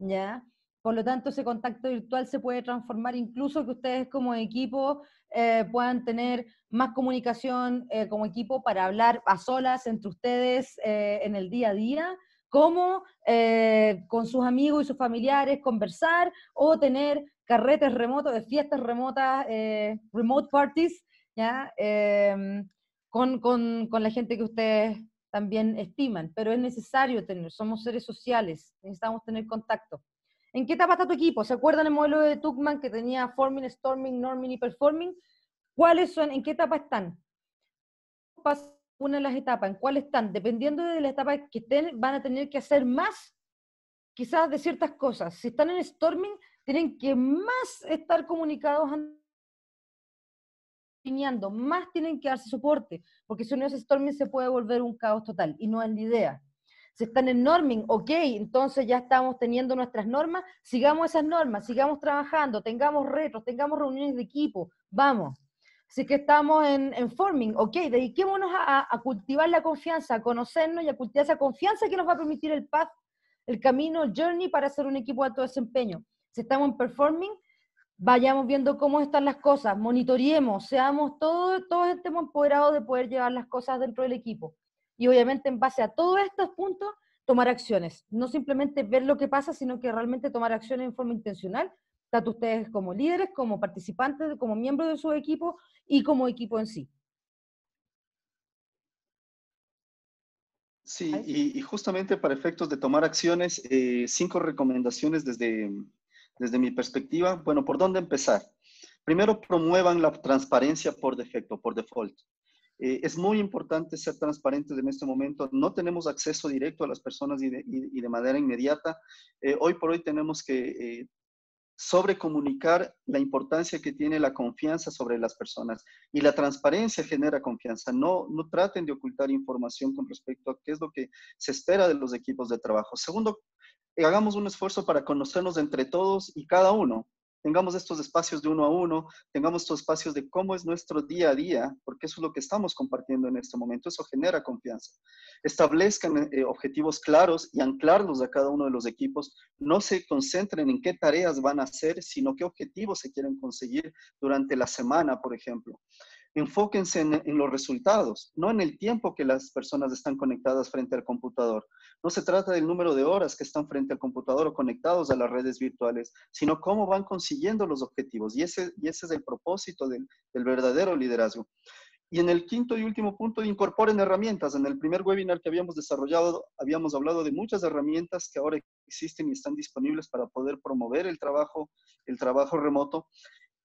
¿ya? Por lo tanto, ese contacto virtual se puede transformar incluso que ustedes como equipo eh, puedan tener más comunicación eh, como equipo para hablar a solas entre ustedes eh, en el día a día, como eh, con sus amigos y sus familiares conversar, o tener carretes remotos, de fiestas remotas, eh, remote parties, ¿ya? Eh, con, con, con la gente que ustedes también estiman, pero es necesario tener, somos seres sociales, necesitamos tener contacto. ¿En qué etapa está tu equipo? ¿Se acuerdan el modelo de Tuckman que tenía forming, storming, norming y performing? ¿Cuáles son? ¿En qué etapa están? Pas una de las etapas, en cuál están, dependiendo de la etapa que estén, van a tener que hacer más, quizás de ciertas cosas. Si están en storming, tienen que más estar comunicados, más tienen que darse soporte, porque si no es storming se puede volver un caos total, y no es la idea. Si están en norming, ok, entonces ya estamos teniendo nuestras normas, sigamos esas normas, sigamos trabajando, tengamos retos, tengamos reuniones de equipo, vamos. Así que estamos en, en forming, ok, dediquémonos a, a cultivar la confianza, a conocernos y a cultivar esa confianza que nos va a permitir el path, el camino, el journey para hacer un equipo de alto desempeño. Si estamos en performing, vayamos viendo cómo están las cosas, monitoriemos, seamos todos, todos estemos empoderados de poder llevar las cosas dentro del equipo. Y obviamente en base a todos estos puntos, tomar acciones. No simplemente ver lo que pasa, sino que realmente tomar acciones en forma intencional, tanto ustedes como líderes, como participantes, como miembros de su equipo y como equipo en sí. Sí, y, y justamente para efectos de tomar acciones, eh, cinco recomendaciones desde, desde mi perspectiva. Bueno, ¿por dónde empezar? Primero, promuevan la transparencia por defecto, por default. Eh, es muy importante ser transparentes en este momento. No tenemos acceso directo a las personas y de, y, y de manera inmediata. Eh, hoy por hoy tenemos que eh, sobrecomunicar la importancia que tiene la confianza sobre las personas. Y la transparencia genera confianza. No, no traten de ocultar información con respecto a qué es lo que se espera de los equipos de trabajo. Segundo, eh, hagamos un esfuerzo para conocernos entre todos y cada uno. Tengamos estos espacios de uno a uno, tengamos estos espacios de cómo es nuestro día a día, porque eso es lo que estamos compartiendo en este momento, eso genera confianza. Establezcan eh, objetivos claros y anclarlos a cada uno de los equipos. No se concentren en qué tareas van a hacer, sino qué objetivos se quieren conseguir durante la semana, por ejemplo. Enfóquense en, en los resultados, no en el tiempo que las personas están conectadas frente al computador. No se trata del número de horas que están frente al computador o conectados a las redes virtuales, sino cómo van consiguiendo los objetivos. Y ese, y ese es el propósito del, del verdadero liderazgo. Y en el quinto y último punto, incorporen herramientas. En el primer webinar que habíamos desarrollado, habíamos hablado de muchas herramientas que ahora existen y están disponibles para poder promover el trabajo, el trabajo remoto.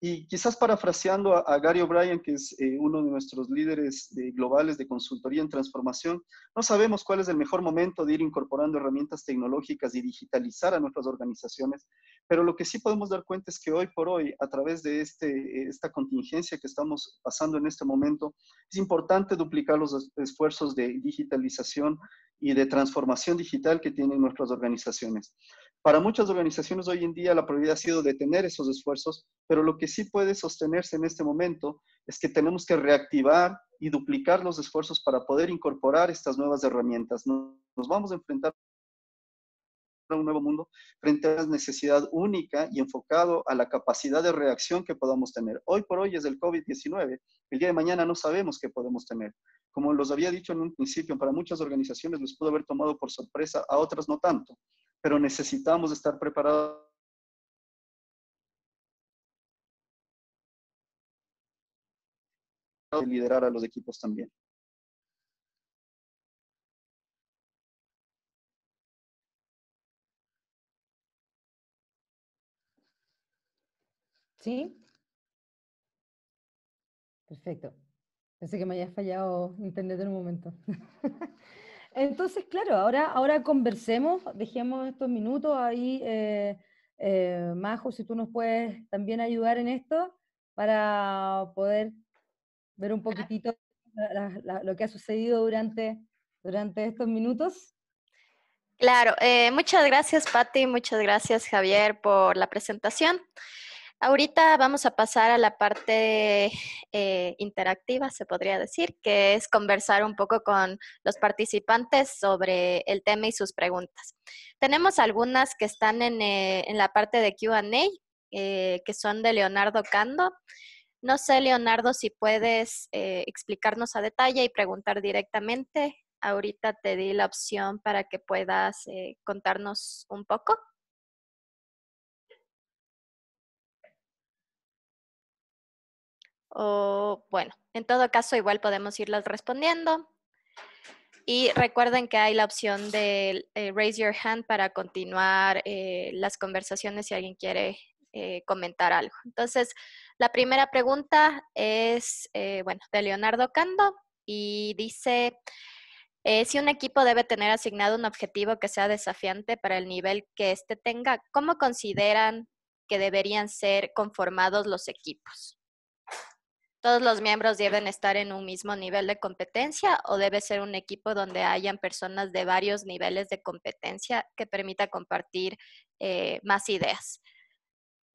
Y quizás parafraseando a, a Gary O'Brien, que es eh, uno de nuestros líderes eh, globales de consultoría en transformación, no sabemos cuál es el mejor momento de ir incorporando herramientas tecnológicas y digitalizar a nuestras organizaciones, pero lo que sí podemos dar cuenta es que hoy por hoy, a través de este, esta contingencia que estamos pasando en este momento, es importante duplicar los esfuerzos de digitalización y de transformación digital que tienen nuestras organizaciones. Para muchas organizaciones hoy en día la prioridad ha sido detener esos esfuerzos, pero lo que sí puede sostenerse en este momento es que tenemos que reactivar y duplicar los esfuerzos para poder incorporar estas nuevas herramientas. Nos vamos a enfrentar a un nuevo mundo frente a una necesidad única y enfocado a la capacidad de reacción que podamos tener. Hoy por hoy es el COVID diecinueve, el día de mañana no sabemos qué podemos tener. Como los había dicho en un principio, para muchas organizaciones les pudo haber tomado por sorpresa, a otras no tanto. Pero necesitamos estar preparados para liderar a los equipos también. ¿Sí? Perfecto. Pensé que me había fallado internet en un momento. Entonces, claro, ahora, ahora conversemos, dejemos estos minutos ahí, eh, eh, Majo, si tú nos puedes también ayudar en esto, para poder ver un poquitito la, la, lo que ha sucedido durante, durante estos minutos. Claro, eh, muchas gracias, Pati, muchas gracias, Javier, por la presentación. Ahorita vamos a pasar a la parte eh, interactiva, se podría decir, que es conversar un poco con los participantes sobre el tema y sus preguntas. Tenemos algunas que están en, eh, en la parte de Q and A, eh, que son de Leonardo Cando. No sé, Leonardo, si puedes eh, explicarnos a detalle y preguntar directamente. Ahorita te di la opción para que puedas eh, contarnos un poco. O, bueno, en todo caso igual podemos irlas respondiendo. Y recuerden que hay la opción de eh, raise your hand para continuar eh, las conversaciones si alguien quiere eh, comentar algo. Entonces, la primera pregunta es, eh, bueno, de Leonardo Cando y dice, eh, si un equipo debe tener asignado un objetivo que sea desafiante para el nivel que éste tenga, ¿cómo consideran que deberían ser conformados los equipos? ¿Todos los miembros deben estar en un mismo nivel de competencia o debe ser un equipo donde hayan personas de varios niveles de competencia que permita compartir eh, más ideas?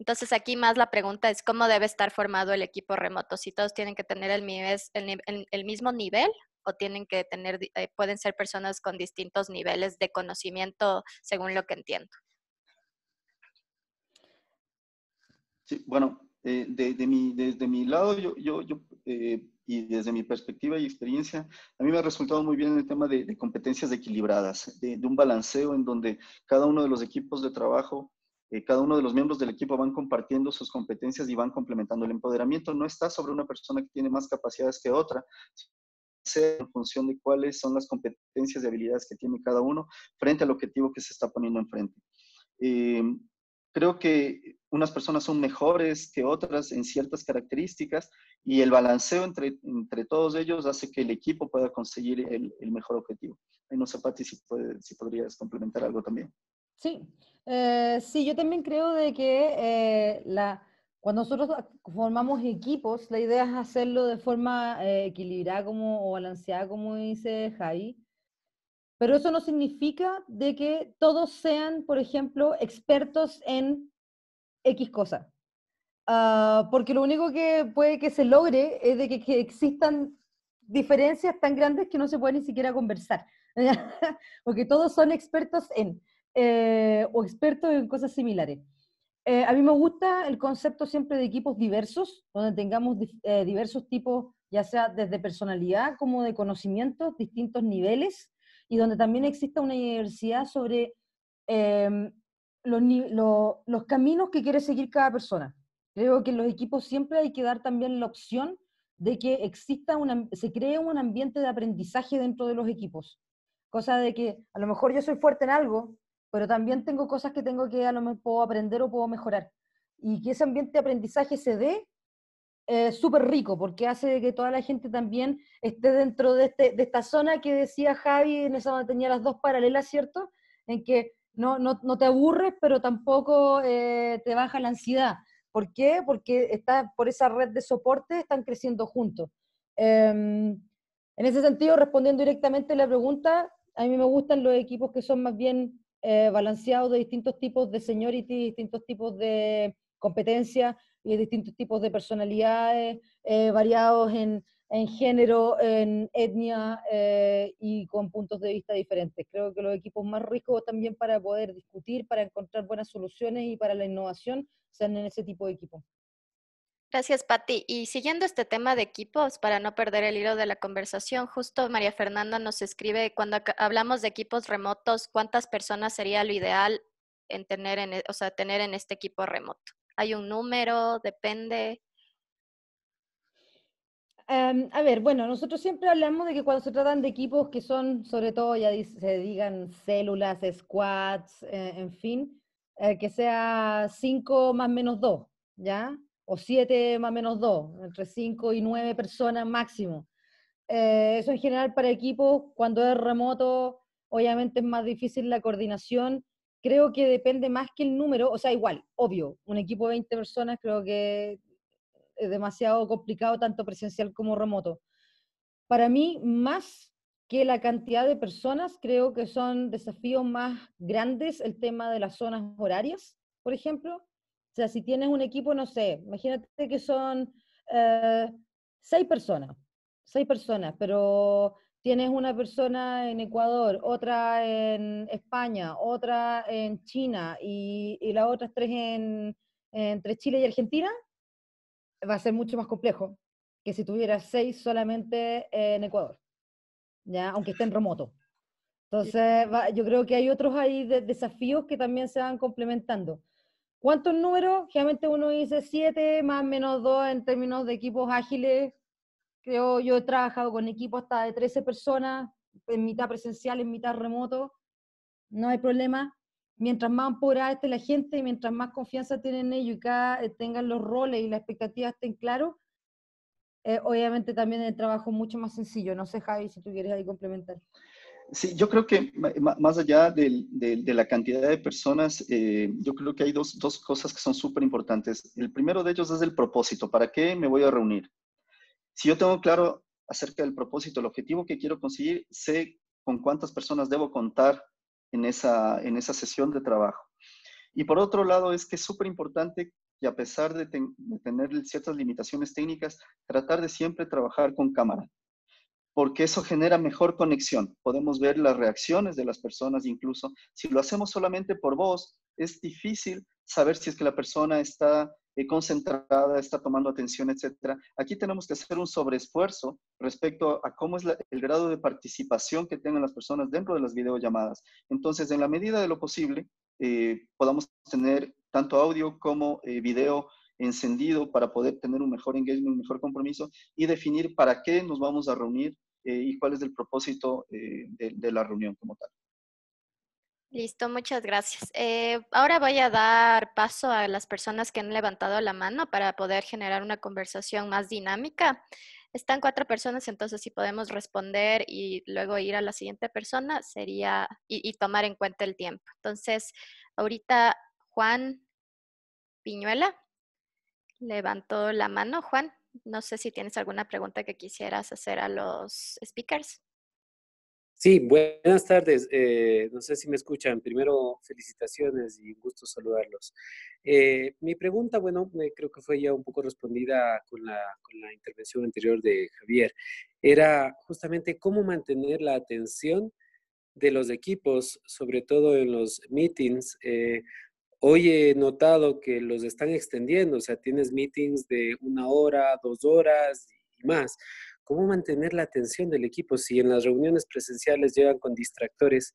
Entonces aquí más la pregunta es ¿cómo debe estar formado el equipo remoto? ¿Si todos tienen que tener el, nivel, el, el, el mismo nivel o tienen que tener, eh, pueden ser personas con distintos niveles de conocimiento según lo que entiendo? Sí, bueno, eh, de, de mi, desde mi lado yo, yo, yo eh, y desde mi perspectiva y experiencia, a mí me ha resultado muy bien el tema de, de competencias equilibradas, de, de un balanceo en donde cada uno de los equipos de trabajo, eh, cada uno de los miembros del equipo van compartiendo sus competencias y van complementando. El empoderamiento no está sobre una persona que tiene más capacidades que otra, en función de cuáles son las competencias y habilidades que tiene cada uno frente al objetivo que se está poniendo enfrente. Eh, creo que unas personas son mejores que otras en ciertas características y el balanceo entre, entre todos ellos hace que el equipo pueda conseguir el, el mejor objetivo. No sé, Pati, si, puede, si podrías complementar algo también. Sí, eh, sí, yo también creo de que eh, la... Cuando nosotros formamos equipos, la idea es hacerlo de forma eh, equilibrada como, o balanceada, como dice Javi. Pero eso no significa de que todos sean, por ejemplo, expertos en X cosa. Uh, porque lo único que puede que se logre es de que, que existan diferencias tan grandes que no se puede ni siquiera conversar. Porque todos son expertos en, eh, o expertos en cosas similares. Eh, a mí me gusta el concepto siempre de equipos diversos, donde tengamos eh, diversos tipos, ya sea desde personalidad como de conocimientos, distintos niveles, y donde también exista una diversidad sobre eh, los, lo, los caminos que quiere seguir cada persona. Creo que en los equipos siempre hay que dar también la opción de que exista una, se cree un ambiente de aprendizaje dentro de los equipos. Cosa de que a lo mejor yo soy fuerte en algo, pero también tengo cosas que tengo que a lo mejor puedo aprender o puedo mejorar. Y que ese ambiente de aprendizaje se dé eh, súper rico, porque hace que toda la gente también esté dentro de, este, de esta zona que decía Javi, en esa tenía las dos paralelas, ¿cierto? En que no, no, no te aburres, pero tampoco eh, te baja la ansiedad. ¿Por qué? Porque está, por esa red de soporte están creciendo juntos. Eh, en ese sentido, respondiendo directamente a la pregunta, a mí me gustan los equipos que son más bien Eh, balanceado de distintos tipos de seniority, distintos tipos de competencia y distintos tipos de personalidades, eh, variados en, en género, en etnia eh, y con puntos de vista diferentes. Creo que los equipos más ricos también para poder discutir, para encontrar buenas soluciones y para la innovación sean en ese tipo de equipos. Gracias, Pati. Y siguiendo este tema de equipos, para no perder el hilo de la conversación, justo María Fernanda nos escribe, cuando hablamos de equipos remotos, ¿cuántas personas sería lo ideal en tener en, o sea, tener en este equipo remoto? ¿Hay un número? ¿Depende? Um, a ver, bueno, nosotros siempre hablamos de que cuando se tratan de equipos que son, sobre todo, ya se digan células, squads, eh, en fin, eh, que sea cinco más menos dos, ¿ya? O siete más menos dos, entre cinco y nueve personas máximo. Eh, eso en general para equipos, cuando es remoto, obviamente es más difícil la coordinación. Creo que depende más que el número, o sea, igual, obvio, un equipo de veinte personas creo que es demasiado complicado, tanto presencial como remoto. Para mí, más que la cantidad de personas, creo que son desafíos más grandes el tema de las zonas horarias, por ejemplo. O sea, si tienes un equipo, no sé, imagínate que son eh, seis personas, seis personas, pero tienes una persona en Ecuador, otra en España, otra en China y, y las otras tres en, entre Chile y Argentina, va a ser mucho más complejo que si tuvieras seis solamente en Ecuador, ¿ya? Aunque esté en remoto. Entonces, va, yo creo que hay otros ahí de, desafíos que también se van complementando. ¿Cuántos números? Generalmente uno dice siete, más menos dos en términos de equipos ágiles. Creo, yo he trabajado con equipos hasta de trece personas, en mitad presencial, en mitad remoto. No hay problema. Mientras más empoderada esté la gente, mientras más confianza tienen en ellos y cada, eh, tengan los roles y las expectativas estén claros, eh, obviamente también el trabajo es mucho más sencillo. No sé, Javi, si tú quieres ahí complementar. Sí, yo creo que más allá de, de, de la cantidad de personas, eh, yo creo que hay dos, dos cosas que son súper importantes. El primero de ellos es el propósito. ¿Para qué me voy a reunir? Si yo tengo claro acerca del propósito, el objetivo que quiero conseguir, sé con cuántas personas debo contar en esa, en esa sesión de trabajo. Y por otro lado, es que es súper importante y a pesar de, ten, de tener ciertas limitaciones técnicas, tratar de siempre trabajar con cámara, porque eso genera mejor conexión. Podemos ver las reacciones de las personas, incluso si lo hacemos solamente por voz, es difícil saber si es que la persona está eh, concentrada, está tomando atención, etcétera. Aquí tenemos que hacer un sobreesfuerzo respecto a cómo es la, el grado de participación que tengan las personas dentro de las videollamadas. Entonces, en la medida de lo posible, eh, podamos tener tanto audio como eh, video encendido para poder tener un mejor engagement, un mejor compromiso y definir para qué nos vamos a reunir eh, y cuál es el propósito eh, de, de la reunión como tal. Listo, muchas gracias. Eh, ahora voy a dar paso a las personas que han levantado la mano para poder generar una conversación más dinámica. Están cuatro personas, entonces si podemos responder y luego ir a la siguiente persona sería y, y tomar en cuenta el tiempo. Entonces, ahorita Juan Piñuela levantó la mano. Juan, no sé si tienes alguna pregunta que quisieras hacer a los speakers. Sí, buenas tardes. Eh, no sé si me escuchan. Primero, felicitaciones y un gusto saludarlos. Eh, mi pregunta, bueno, eh, creo que fue ya un poco respondida con la, con la intervención anterior de Javier. Era justamente cómo mantener la atención de los equipos, sobre todo en los meetings. Eh, hoy he notado que los están extendiendo, o sea, tienes meetings de una hora, dos horas y más. ¿Cómo mantener la atención del equipo? Si en las reuniones presenciales llegan con distractores,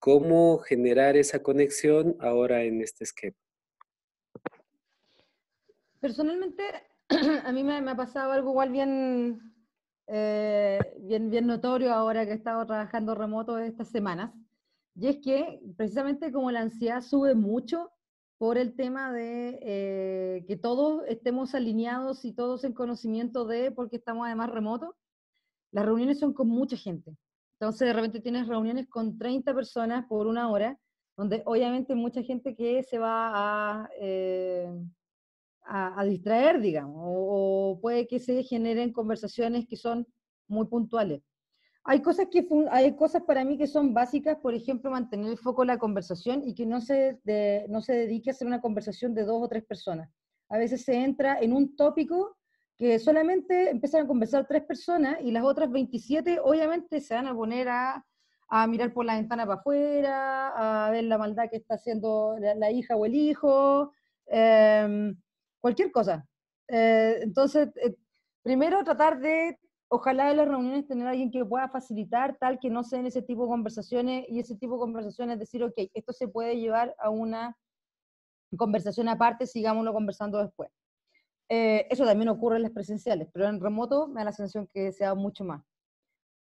¿cómo generar esa conexión ahora en este esquema? Personalmente, a mí me, me ha pasado algo igual bien, eh, bien, bien notorio ahora que he estado trabajando remoto estas semanas. Y es que, precisamente como la ansiedad sube mucho por el tema de eh, que todos estemos alineados y todos en conocimiento de, porque estamos además remotos, las reuniones son con mucha gente. Entonces de repente tienes reuniones con treinta personas por una hora, donde obviamente mucha gente que se va a, eh, a, a distraer, digamos, o, o puede que se generen conversaciones que son muy puntuales. Hay cosas, que, hay cosas para mí que son básicas, por ejemplo, mantener el foco en la conversación y que no se, de, no se dedique a hacer una conversación de dos o tres personas. A veces se entra en un tópico que solamente empiezan a conversar tres personas y las otras veintisiete obviamente se van a poner a, a mirar por la ventana para afuera, a ver la maldad que está haciendo la, la hija o el hijo, eh, cualquier cosa. Eh, entonces, eh, primero tratar de... Ojalá en las reuniones tener a alguien que pueda facilitar, tal que no sean ese tipo de conversaciones, y ese tipo de conversaciones decir, ok, esto se puede llevar a una conversación aparte, sigámoslo conversando después. Eh, eso también ocurre en las presenciales, pero en remoto me da la sensación que se da mucho más.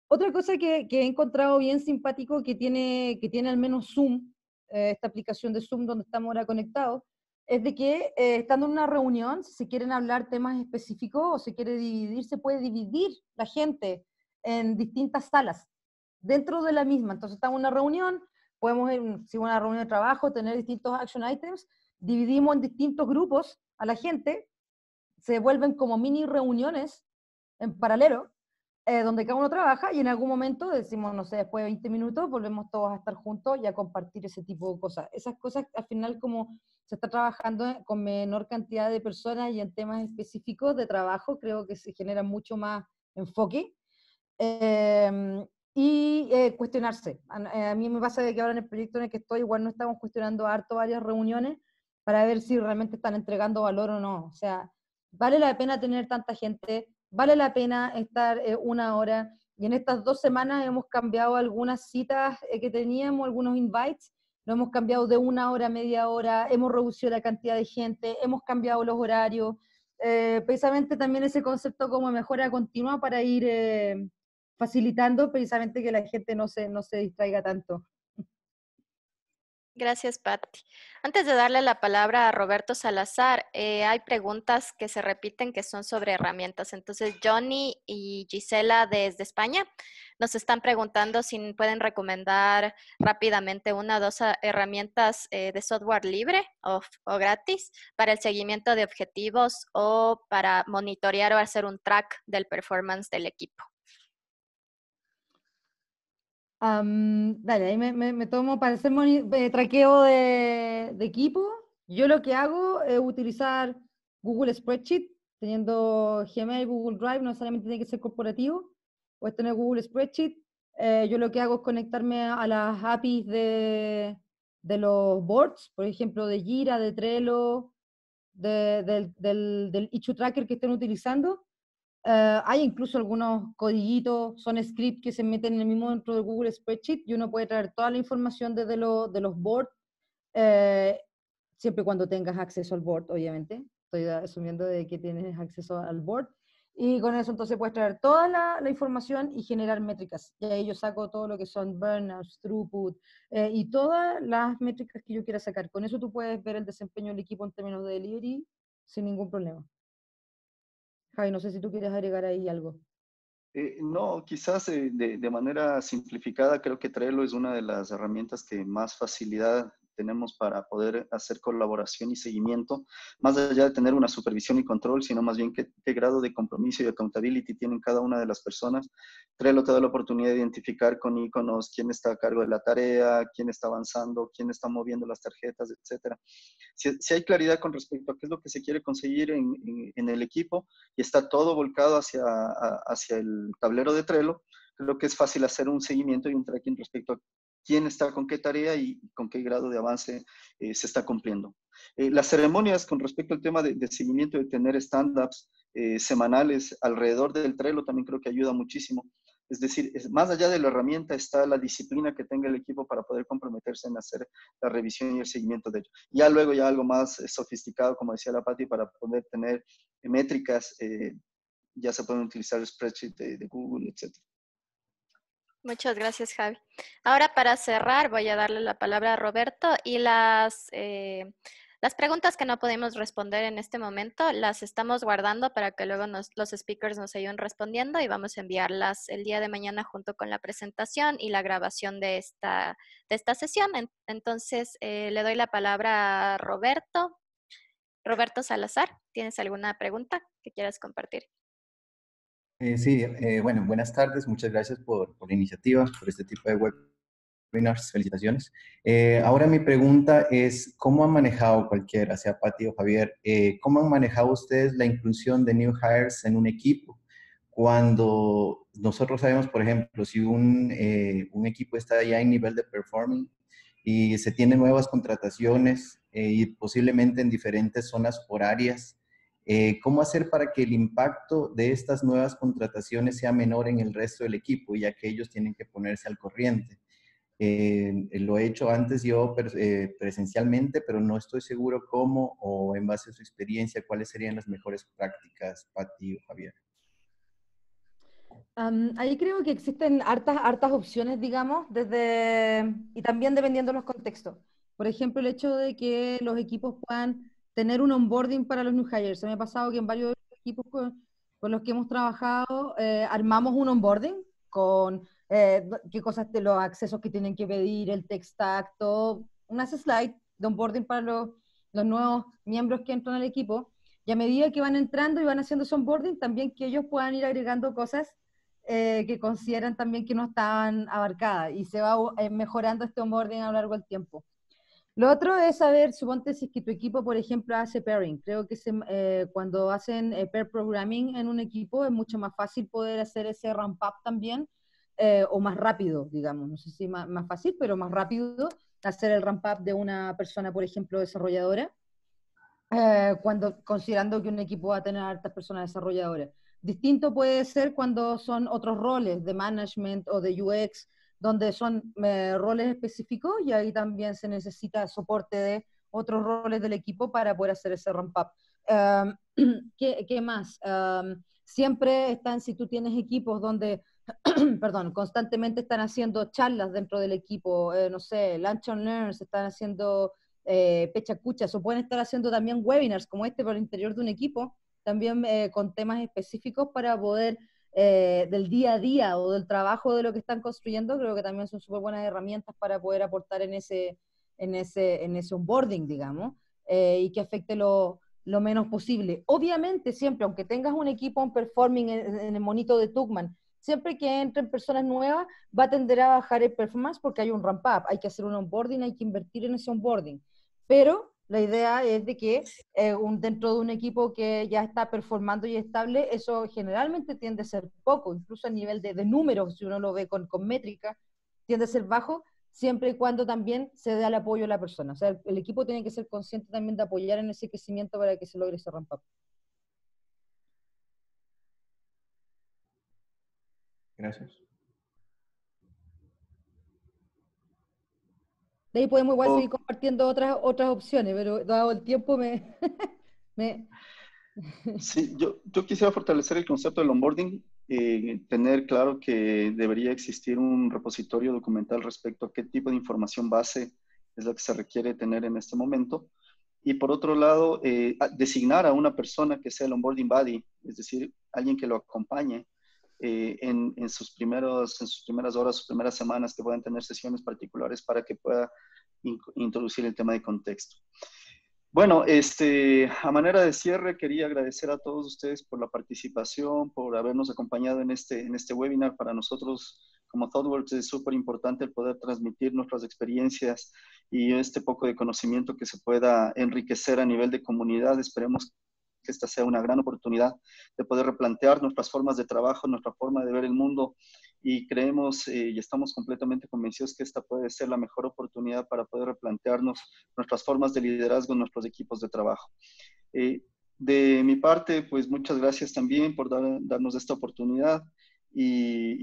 Otra cosa que, que he encontrado bien simpático, que tiene, que tiene al menos Zoom, eh, esta aplicación de Zoom donde estamos ahora conectados, es de que eh, estando en una reunión, si se quieren hablar temas específicos o se quiere dividir, se puede dividir la gente en distintas salas, dentro de la misma. Entonces estamos en una reunión, podemos, si una reunión de trabajo, tener distintos action items, dividimos en distintos grupos a la gente, se vuelven como mini reuniones en paralelo, eh, donde cada uno trabaja y en algún momento decimos, no sé, después de veinte minutos, volvemos todos a estar juntos y a compartir ese tipo de cosas. Esas cosas al final como... se está trabajando con menor cantidad de personas y en temas específicos de trabajo, creo que se genera mucho más enfoque. Eh, y eh, cuestionarse. A, a mí me pasa que ahora en el proyecto en el que estoy, igual no estamos cuestionando harto varias reuniones para ver si realmente están entregando valor o no. O sea, vale la pena tener tanta gente, vale la pena estar eh, una hora, y en estas dos semanas hemos cambiado algunas citas eh, que teníamos, algunos invites, lo hemos cambiado de una hora a media hora, hemos reducido la cantidad de gente, hemos cambiado los horarios, eh, precisamente también ese concepto como mejora continua para ir eh, facilitando precisamente que la gente no se, no se distraiga tanto. Gracias, Patti. Antes de darle la palabra a Roberto Salazar, eh, hay preguntas que se repiten que son sobre herramientas. Entonces, Johnny y Gisela desde España nos están preguntando si pueden recomendar rápidamente una o dos herramientas eh, de software libre o, o gratis para el seguimiento de objetivos o para monitorear o hacer un track del performance del equipo. Um, dale, ahí me, me, me tomo para hacer traqueo de, de equipo. Yo lo que hago es utilizar Google Spreadsheet, teniendo Gmail, Google Drive, no necesariamente tiene que ser corporativo, puedes tener Google Spreadsheet. Eh, yo lo que hago es conectarme a las A P Is de, de los boards, por ejemplo, de Jira, de Trello, de, del, del, del issue tracker que estén utilizando. Uh, hay incluso algunos codiguitos, son scripts que se meten en el mismo dentro de Google Spreadsheet y uno puede traer toda la información desde lo, de los boards, eh, siempre y cuando tengas acceso al board, obviamente. Estoy asumiendo de que tienes acceso al board. Y con eso entonces puedes traer toda la, la información y generar métricas. Y ahí yo saco todo lo que son burnouts, throughput, eh, y todas las métricas que yo quiera sacar. Con eso tú puedes ver el desempeño del equipo en términos de delivery sin ningún problema. Javi, no sé si tú quieres agregar ahí algo. Eh, no, quizás eh, de, de manera simplificada, creo que Trello es una de las herramientas que más facilidad tenemos para poder hacer colaboración y seguimiento, más allá de tener una supervisión y control, sino más bien qué, qué grado de compromiso y accountability tienen cada una de las personas. Trello te da la oportunidad de identificar con iconos quién está a cargo de la tarea, quién está avanzando, quién está moviendo las tarjetas, etcétera. Si, si hay claridad con respecto a qué es lo que se quiere conseguir en, en, en el equipo y está todo volcado hacia, a, hacia el tablero de Trello, creo que es fácil hacer un seguimiento y un tracking respecto a quién está con qué tarea y con qué grado de avance eh, se está cumpliendo. Eh, las ceremonias con respecto al tema de, de seguimiento, de tener stand-ups eh, semanales alrededor del Trello también creo que ayuda muchísimo. Es decir, es, más allá de la herramienta está la disciplina que tenga el equipo para poder comprometerse en hacer la revisión y el seguimiento de ello. Ya luego ya algo más sofisticado, como decía la Pati, para poder tener métricas, eh, ya se pueden utilizar spreadsheets de, de Google, etcétera. Muchas gracias, Javi. Ahora, para cerrar, voy a darle la palabra a Roberto y las, eh, las preguntas que no podemos responder en este momento las estamos guardando para que luego nos, los speakers nos ayuden respondiendo y vamos a enviarlas el día de mañana junto con la presentación y la grabación de esta, de esta sesión. Entonces, eh, le doy la palabra a Roberto. Roberto Salazar, ¿tienes alguna pregunta que quieras compartir? Eh, sí, eh, bueno, buenas tardes, muchas gracias por, por la iniciativa, por este tipo de webinars, felicitaciones. Eh, ahora mi pregunta es, ¿cómo han manejado cualquiera, sea Pati o Javier, eh, cómo han manejado ustedes la inclusión de new hires en un equipo? Cuando nosotros sabemos, por ejemplo, si un, eh, un equipo está ya en nivel de performing y se tienen nuevas contrataciones eh, y posiblemente en diferentes zonas horarias, Eh, ¿cómo hacer para que el impacto de estas nuevas contrataciones sea menor en el resto del equipo, ya que ellos tienen que ponerse al corriente? Eh, lo he hecho antes yo eh, presencialmente, pero no estoy seguro cómo, o en base a su experiencia, ¿cuáles serían las mejores prácticas, Pati o Javier? Um, ahí creo que existen hartas, hartas opciones, digamos, desde, y también dependiendo de los contextos. Por ejemplo, el hecho de que los equipos puedan tener un onboarding para los new hires. Se me ha pasado que en varios equipos con, con los que hemos trabajado, eh, armamos un onboarding con eh, qué cosas, de los accesos que tienen que pedir, el text stack, todo, unas slides de onboarding para los, los nuevos miembros que entran al equipo, y a medida que van entrando y van haciendo ese onboarding, también que ellos puedan ir agregando cosas eh, que consideran también que no estaban abarcadas, y se va eh, mejorando este onboarding a lo largo del tiempo. Lo otro es saber, suponte si es que tu equipo, por ejemplo, hace pairing. Creo que se, eh, cuando hacen eh, pair programming en un equipo es mucho más fácil poder hacer ese ramp up también, eh, o más rápido, digamos. No sé si más, más fácil, pero más rápido hacer el ramp up de una persona, por ejemplo, desarrolladora, eh, cuando, considerando que un equipo va a tener hartas personas desarrolladoras. Distinto puede ser cuando son otros roles de management o de U X, donde son eh, roles específicos, y ahí también se necesita soporte de otros roles del equipo para poder hacer ese ramp-up. Um, ¿qué, ¿Qué más? Um, siempre están, si tú tienes equipos donde, perdón, constantemente están haciendo charlas dentro del equipo, eh, no sé, lunch and learns, están haciendo eh, pechacuchas, o pueden estar haciendo también webinars como este para el interior de un equipo, también eh, con temas específicos para poder... Eh, del día a día o del trabajo de lo que están construyendo, creo que también son súper buenas herramientas para poder aportar en ese, en ese, en ese onboarding, digamos, eh, y que afecte lo, lo menos posible. Obviamente siempre, aunque tengas un equipo en performing en, en el monito de Tuckman, siempre que entren personas nuevas va a tender a bajar el performance porque hay un ramp up, hay que hacer un onboarding, hay que invertir en ese onboarding. Pero La idea es de que eh, un, dentro de un equipo que ya está performando y estable, eso generalmente tiende a ser poco, incluso a nivel de, de números, si uno lo ve con, con métrica, tiende a ser bajo, siempre y cuando también se dé el apoyo a la persona. O sea, el, el equipo tiene que ser consciente también de apoyar en ese crecimiento para que se logre ese ramp up. Gracias. De ahí podemos igual oh. seguir compartiendo otras, otras opciones, pero dado el tiempo me... me... Sí, yo, yo quisiera fortalecer el concepto del onboarding, eh, tener claro que debería existir un repositorio documental respecto a qué tipo de información base es la que se requiere tener en este momento. Y por otro lado, eh, designar a una persona que sea el onboarding buddy, es decir, alguien que lo acompañe Eh, en, en, sus primeros, en sus primeras horas, sus primeras semanas, que puedan tener sesiones particulares para que pueda in, introducir el tema de contexto. Bueno, este, a manera de cierre, quería agradecer a todos ustedes por la participación, por habernos acompañado en este, en este webinar. Para nosotros, como ThoughtWorks, es súper importante el poder transmitir nuestras experiencias y este poco de conocimiento que se pueda enriquecer a nivel de comunidad. Esperemos que que esta sea una gran oportunidad de poder replantear nuestras formas de trabajo, nuestra forma de ver el mundo, y creemos eh, y estamos completamente convencidos que esta puede ser la mejor oportunidad para poder replantearnos nuestras formas de liderazgo, nuestros equipos de trabajo. Eh, de mi parte, pues muchas gracias también por dar, darnos esta oportunidad y,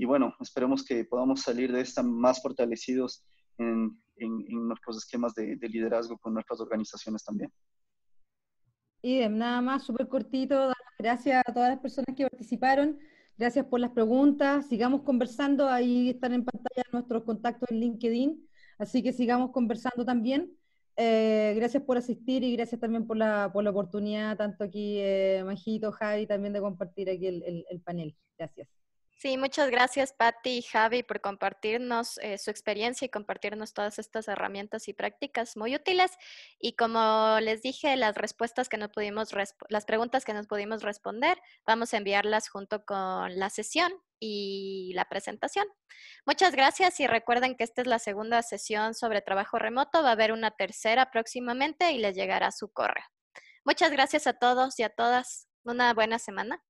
y bueno, esperemos que podamos salir de esta más fortalecidos en, en, en nuestros esquemas de, de liderazgo con nuestras organizaciones también. Idem, nada más, súper cortito, gracias a todas las personas que participaron, gracias por las preguntas, sigamos conversando, ahí están en pantalla nuestros contactos en LinkedIn, así que sigamos conversando también, eh, gracias por asistir y gracias también por la, por la oportunidad, tanto aquí eh, Majito, Javi, también de compartir aquí el, el, el panel, gracias. Sí, muchas gracias Pati y Javi por compartirnos eh, su experiencia y compartirnos todas estas herramientas y prácticas muy útiles. Y como les dije, las respuestas que no pudimos, las preguntas que nos pudimos responder, vamos a enviarlas junto con la sesión y la presentación. Muchas gracias y recuerden que esta es la segunda sesión sobre trabajo remoto. Va a haber una tercera próximamente y les llegará su correo. Muchas gracias a todos y a todas. Una buena semana.